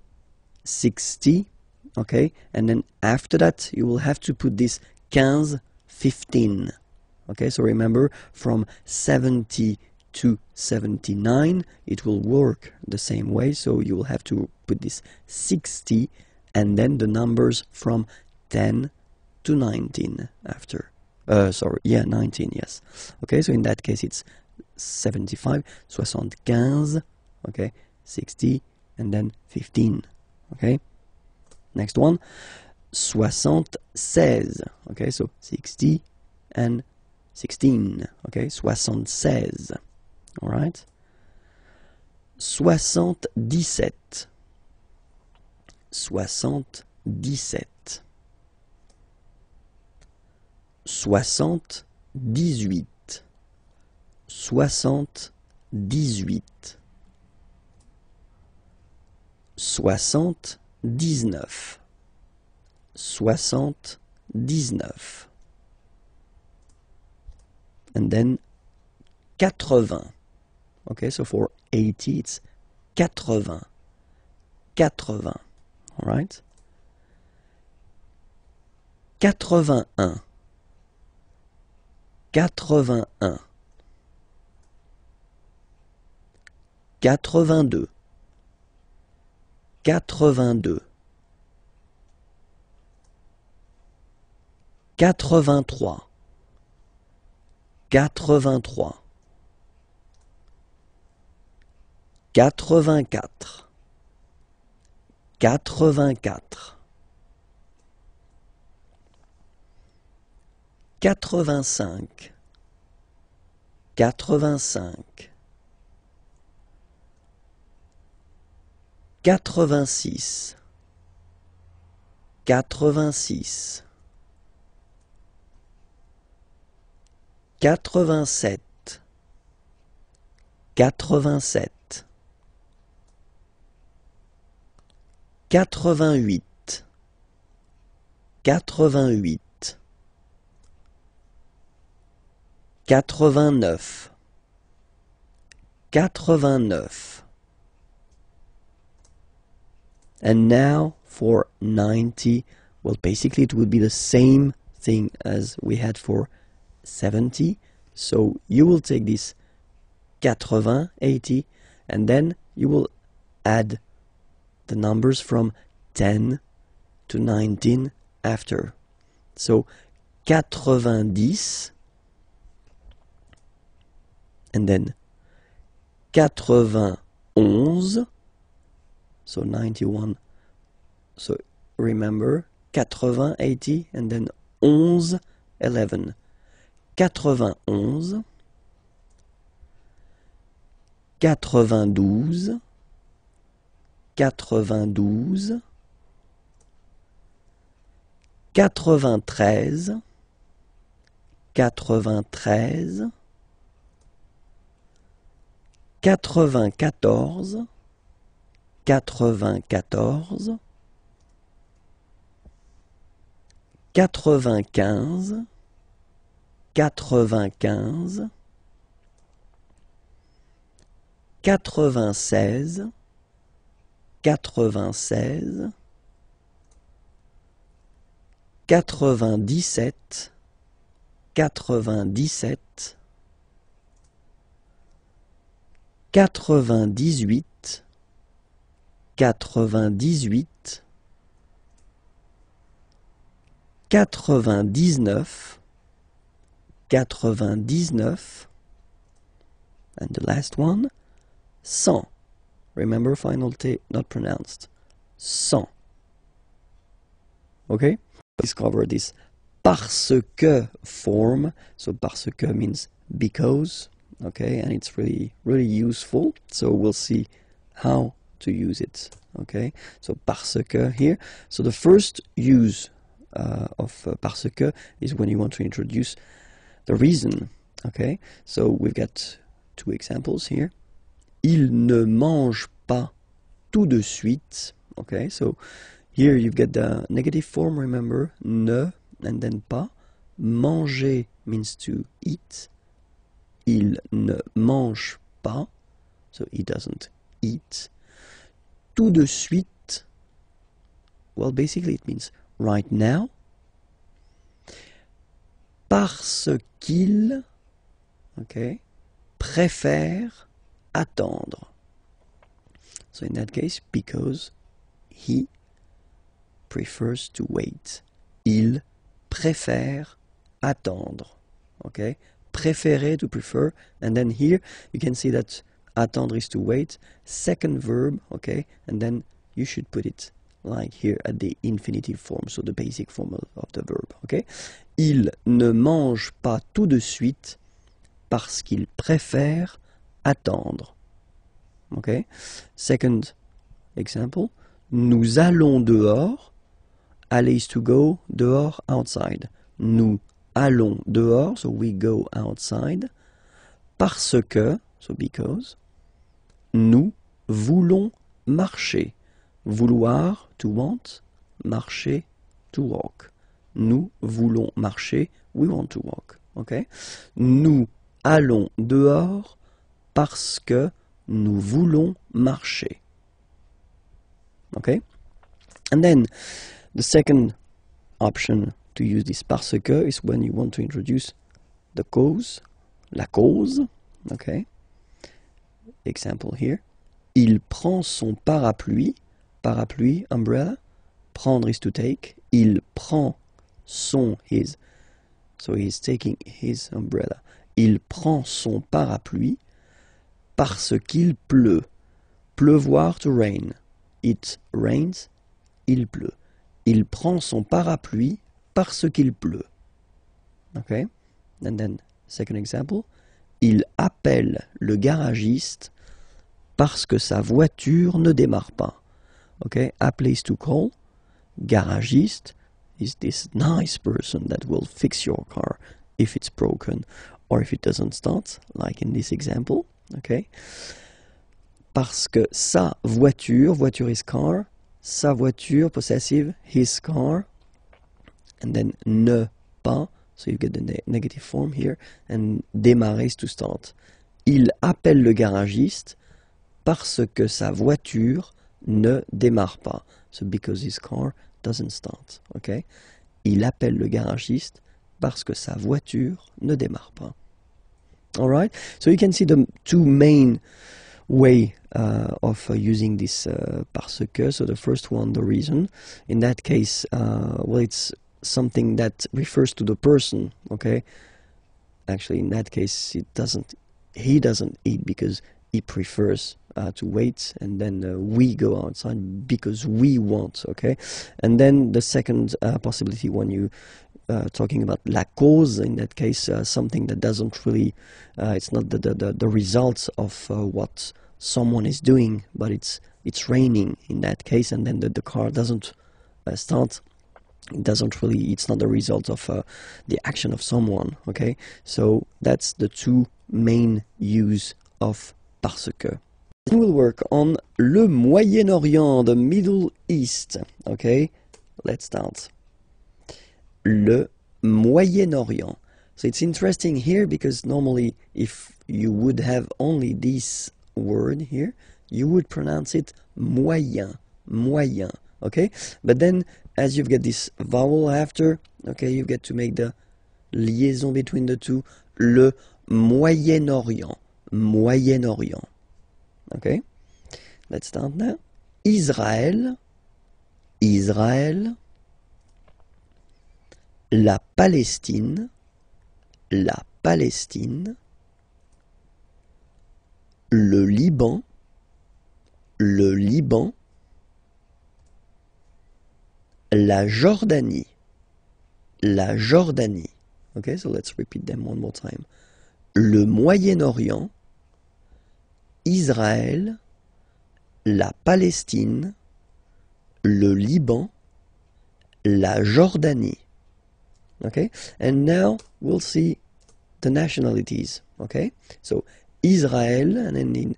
sixty, okay? And then after that, you will have to put this quinze, fifteen, okay? So remember, from seventy to seventy-nine, it will work the same way, so you will have to put this sixty and then the numbers from ten to nineteen after. Uh, sorry, yeah, nineteen, yes. Okay, so in that case it's seventy-five, soixante-quinze, okay, sixty, and then fifteen, okay? Next one, soixante-seize, okay, so sixty and sixteen, okay, soixante-seize. All right. Soixante-dix-sept, soixante-dix-sept, soixante-dix-huit, soixante-dix-huit, soixante-dix-neuf, soixante-dix-neuf, and then quatre-vingts. Okay, so for eighty, it's quatre-vingts, quatre-vingts, all right? quatre-vingt-un, quatre-vingt-un, quatre-vingt-deux, quatre-vingt-deux, quatre-vingt-trois, quatre-vingt-trois, quatre-vingt-quatre, quatre-vingt-quatre, quatre-vingt-cinq, quatre-vingt-cinq, quatre-vingt-six, quatre-vingt-six, quatre-vingt-sept, quatre-vingt-sept, quatre-vingt-huit, quatre-vingt-huit, quatre-vingt-neuf, quatre-vingt-neuf. And now for ninety, well, basically it would be the same thing as we had for seventy, so you will take this eighty, eighty, and then you will add the numbers from ten to nineteen after. So ninety, and then ninety-one, so ninety-one, so remember eighty, eighty, and then eleven, eleven, ninety-one, quatre-vingt-douze, quatre-vingt-douze, quatre-vingt-treize, quatre-vingt-treize, quatre-vingt-quatorze, quatre-vingt-quatorze, quatre-vingt-quinze, quatre-vingt-quinze, quatre-vingt-seize, quatre-vingt-seize, quatre-vingt-dix-sept, quatre-vingt-dix-sept, quatre-vingt-dix-huit, quatre-vingt-dix-huit, quatre-vingt-dix-neuf, quatre-vingt-dix-neuf, and the last one, cent. Remember, final T not pronounced. cent. Okay? Discover this parce que form. So parce que means because. Okay? And it's really, really useful. So we'll see how to use it. Okay? So parce que here. So the first use uh, of uh, parce que is when you want to introduce the reason. Okay? So we've got two examples here. Il ne mange pas tout de suite. Okay, so here you've got the negative form, remember, ne, and then pas. Manger means to eat. Il ne mange pas, so he doesn't eat. Tout de suite, well, basically it means right now. Parce qu'il, okay, préfère attendre. So in that case, because he prefers to wait. Il préfère attendre. Okay? Préférer, to prefer. And then here, you can see that attendre is to wait. Second verb, okay? And then you should put it like here at the infinitive form, so the basic form of the verb, okay? Il ne mange pas tout de suite parce qu'il préfère attendre. Okay? Second example. Nous allons dehors. Aller is to go, dehors, outside. Nous allons dehors, so we go outside. Parce que, so because, nous voulons marcher. Vouloir, to want, marcher, to walk. Nous voulons marcher, we want to walk. Okay? Nous allons dehors parce que nous voulons marcher. Okay? And then the second option to use this parce que is when you want to introduce the cause, la cause. Okay? Example here. Il prend son parapluie. Parapluie, umbrella. Prendre is to take. Il prend son, his. So he's taking his umbrella. Il prend son parapluie. Parce qu'il pleut. Pleuvoir, to rain. It rains, il pleut. Il prend son parapluie parce qu'il pleut. Okay? And then, second example. Il appelle le garagiste parce que sa voiture ne démarre pas. Okay? A place to call. Garagiste is this nice person that will fix your car if it's broken or if it doesn't start, like in this example. Okay? Parce que sa voiture, voiture is car, sa voiture, possessive, his car, and then ne pas, so you get the ne negative form here, and démarrer is to start. Il appelle le garagiste parce que sa voiture ne démarre pas. So because his car doesn't start. Okay? Il appelle le garagiste parce que sa voiture ne démarre pas. All right? So you can see the two main way uh, of uh, using this uh, parce que. So the first one, the reason. In that case, uh, well, it's something that refers to the person, okay? Actually, in that case, it doesn't. He doesn't eat because he prefers uh, to wait, and then uh, we go outside because we want, okay? And then the second uh, possibility, when you Uh, talking about la cause, in that case, uh, something that doesn't really, uh, it's not the, the, the, the results of uh, what someone is doing, but it's it's raining in that case, and then the, the car doesn't uh, start. It doesn't really, it's not the result of uh, the action of someone, okay? So that's the two main use of parce que. We will work on le Moyen-Orient, the Middle East, okay? Let's start. Le Moyen-Orient. So it's interesting here because normally if you would have only this word here, you would pronounce it moyen, moyen, okay? But then as you've got this vowel after, okay, you get to make the liaison between the two, le Moyen-Orient, Moyen-Orient, okay? Let's start now. Israël, Israël, la Palestine, la Palestine, le Liban, le Liban, la Jordanie, la Jordanie. Okay, so let's repeat them one more time. Le Moyen-Orient, Israël, la Palestine, le Liban, la Jordanie. Okay, and now we'll see the nationalities. Okay, so Israel, and then in,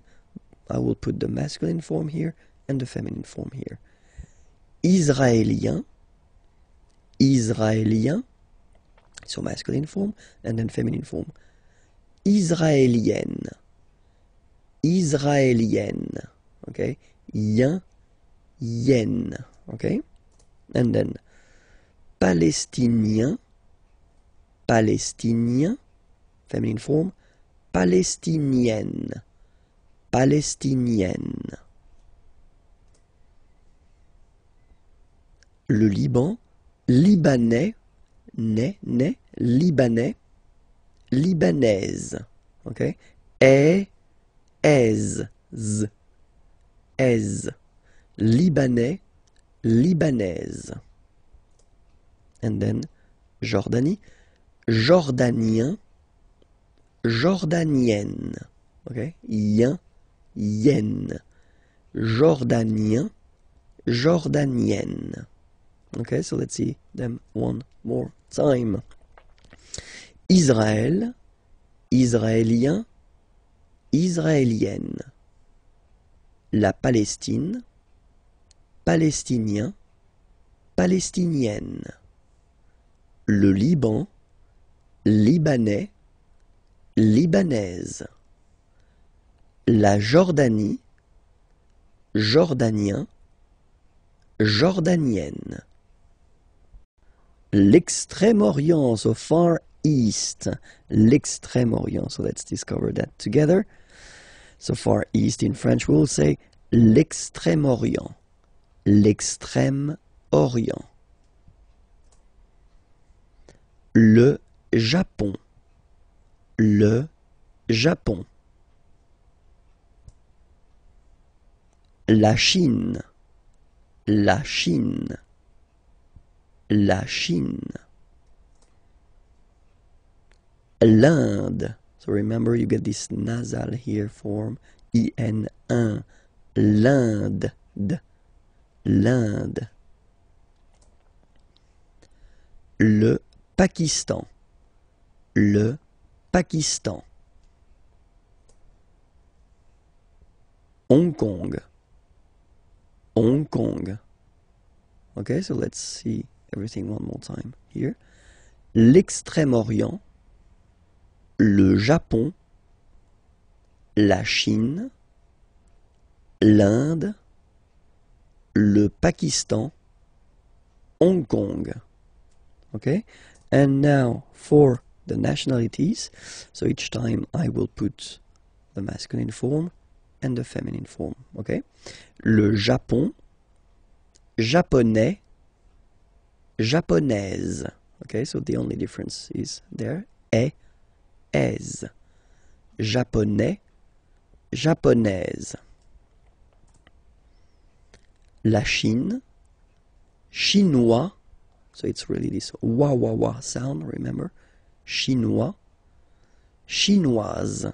I will put the masculine form here and the feminine form here. Israélien, Israélien, so masculine form and then feminine form. Israélienne, Israélienne, okay, yen, yen, okay, and then palestinien, palestinien, feminine form, palestinienne, palestinienne. Le Liban, libanais, né, né, libanais, libanaise, ok? Est, aise, z, aise, libanais, libanaise. And then Jordanie, jordanien, jordanienne, ok? Yen, yen, jordanien, jordanienne. Okay, so let's see them one more time. Israël, israélien, israélienne. La Palestine, palestinien, palestinienne. Le Liban, libanais, libanaise. La Jordanie, jordanien, jordanienne. L'Extrême-Orient, so Far East. L'Extrême-Orient, so let's discover that together. So Far East in French we'll say l'Extrême-Orient. L'Extrême-Orient. Le Japon, le Japon. La Chine, la Chine, la Chine, l'Inde. So remember, you get this nasal here form, I N un, l'Inde, l'Inde, le Pakistan, le Pakistan, Hong Kong, Hong Kong. Okay, so let's see everything one more time here. L'Extrême-Orient, le Japon, la Chine, l'Inde, le Pakistan, Hong Kong. Okay, and now for the nationalities. So each time I will put the masculine form and the feminine form. Okay, le Japon, japonais, japonaise. Okay, so the only difference is there. Est, aise. Japonais, japonaise. La Chine, chinois. So it's really this wa wa wa sound, remember? Chinois, chinoise,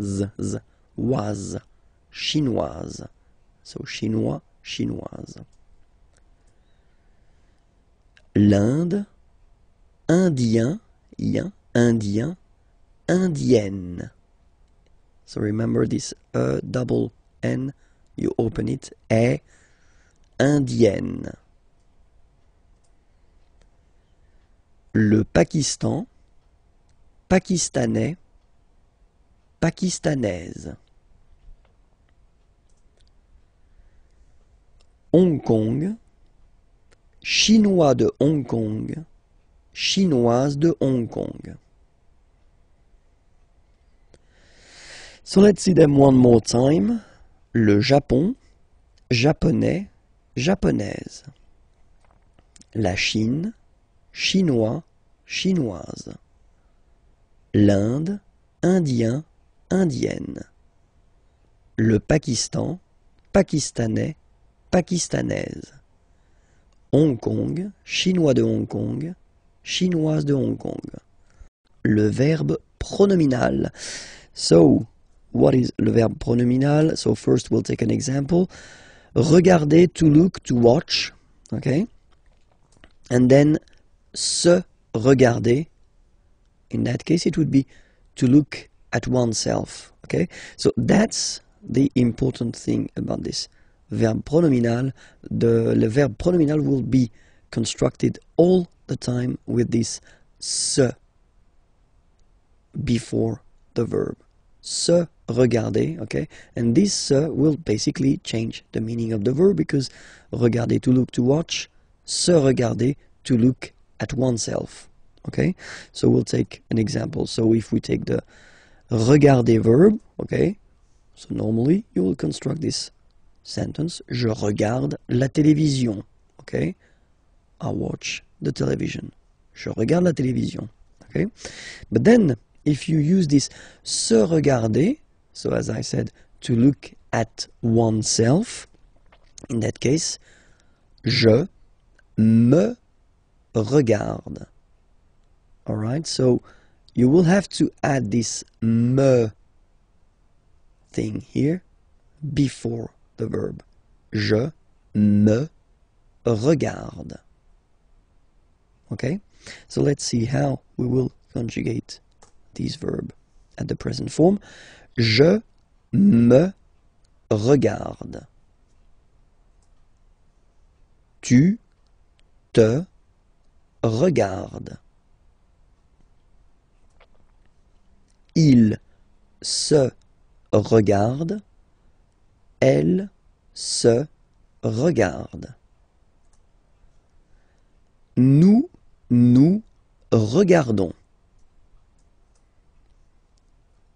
z, z, was, chinoise. So chinois, chinoise. L'Inde, indien, yin, indien, indienne. So remember this e double n, you open it, est, indienne. Le Pakistan, pakistanais, pakistanaise. Hong Kong, chinois de Hong Kong, chinoise de Hong Kong. So let's see them one more time. Le Japon, japonais, japonaise. La Chine, chinois, chinoise. L'Inde, indien, indienne. Le Pakistan, pakistanais, pakistanaise. Hong Kong, chinois de Hong Kong, chinoise de Hong Kong. Le verbe pronominal. So, what is le verbe pronominal? So first we'll take an example. Regarder, to look, to watch. Okay? And then, se regarder. In that case, it would be to look at oneself. Okay? So that's the important thing about this verb pronominal. The, the verb pronominal will be constructed all the time with this se before the verb. Se regarder, okay? And this se will basically change the meaning of the verb, because regarder, to look, to watch, se regarder, to look at oneself. Okay? So we'll take an example. So if we take the regarder verb, okay? So normally you will construct this sentence. Je regarde la télévision. Okay? I watch the television. Je regarde la télévision. Okay? But then if you use this se regarder, so as I said, to look at oneself, in that case, je me regarde. Alright, so you will have to add this me thing here before the verb. Je me regarde. Okay, so let's see how we will conjugate this verb at the present form. Je me regarde. Tu te regarde. Il se regarde. Elle se regarde. Nous, nous regardons.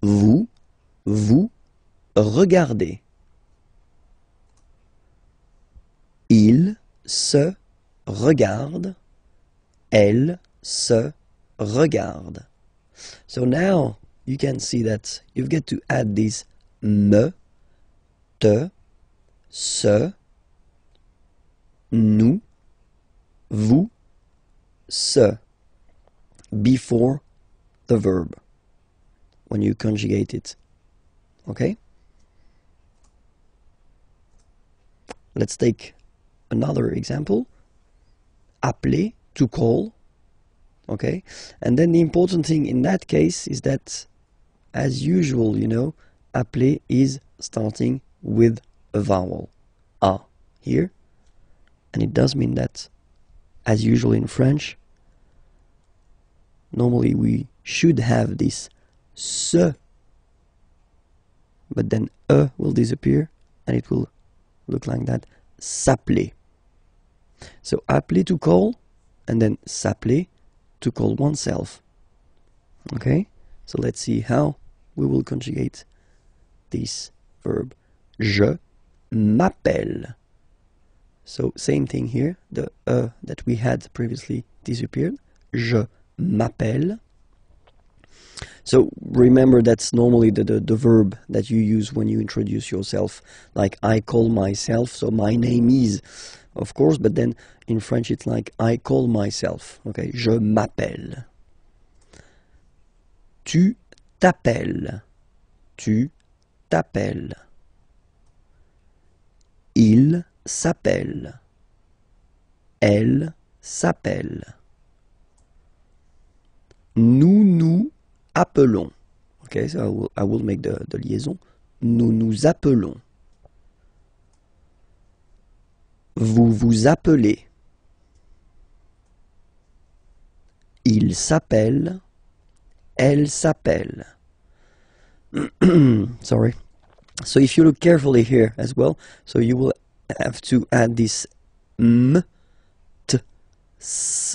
Vous, vous regardez. Il se regarde. Elle se regarde. So now you can see that you've got to add these me, te, se, nous, vous, ce, before the verb, when you conjugate it. Okay? Let's take another example. Appeler, to call. Okay? And then the important thing in that case is that, as usual, you know, appeler is starting with a vowel, a, here. And it does mean that, as usual in French, normally we should have this se, but then e will disappear and it will look like that, s'appeler. So appeler, to call, and then s'appeler, to call oneself. Okay, so let's see how we will conjugate this verb. Je m'appelle. So same thing here, the e that we had previously disappeared. Je m'appelle. So remember, that's normally the, the, the verb that you use when you introduce yourself, like I call myself, so my name is, of course, but then in French it's like I call myself, okay, je m'appelle. Tu t'appelles, tu t'appelles. Il s'appelle, elle s'appelle. Nous nous appelons. Okay, so I will, I will make the, the liaison. Nous nous appelons. Vous vous appelez. Il s'appelle. Elle s'appelle. Sorry. So if you look carefully here as well, so you will have to add this m, t, s,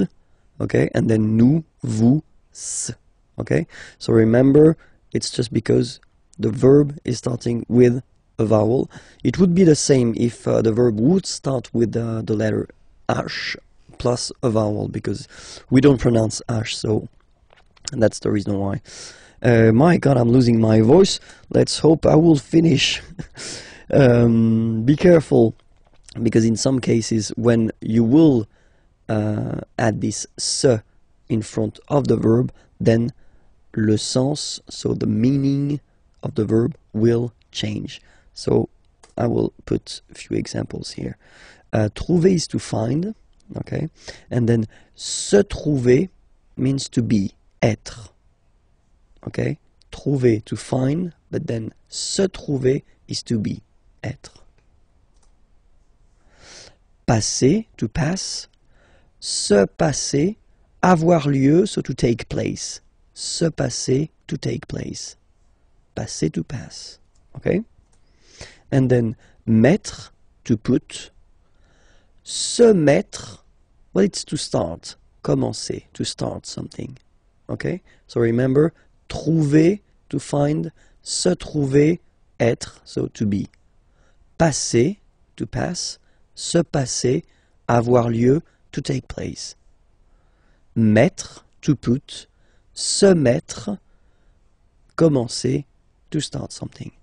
okay, and then nous, vous, s. Okay, so remember, it's just because the verb is starting with a vowel. It would be the same if uh, the verb would start with uh, the letter h plus a vowel, because we don't pronounce h, so that's the reason why. Uh, my God, I'm losing my voice. Let's hope I will finish. um, be careful, because in some cases, when you will uh, add this s in front of the verb, then le sens, so the meaning of the verb, will change. So I will put a few examples here. Uh, trouver is to find, okay, and then se trouver means to be, être, okay. Trouver, to find, but then se trouver is to be, être. Passer, to pass. Se passer, avoir lieu, so to take place. Se passer, to take place. Passer, to pass. Okay? And then mettre, to put. Se mettre, well, it's to start. Commencer, to start something. Okay? So remember, trouver, to find. Se trouver, être, so to be. Passer, to pass. Se passer, avoir lieu, to take place. Mettre, to put. Se mettre, commencer, to start something.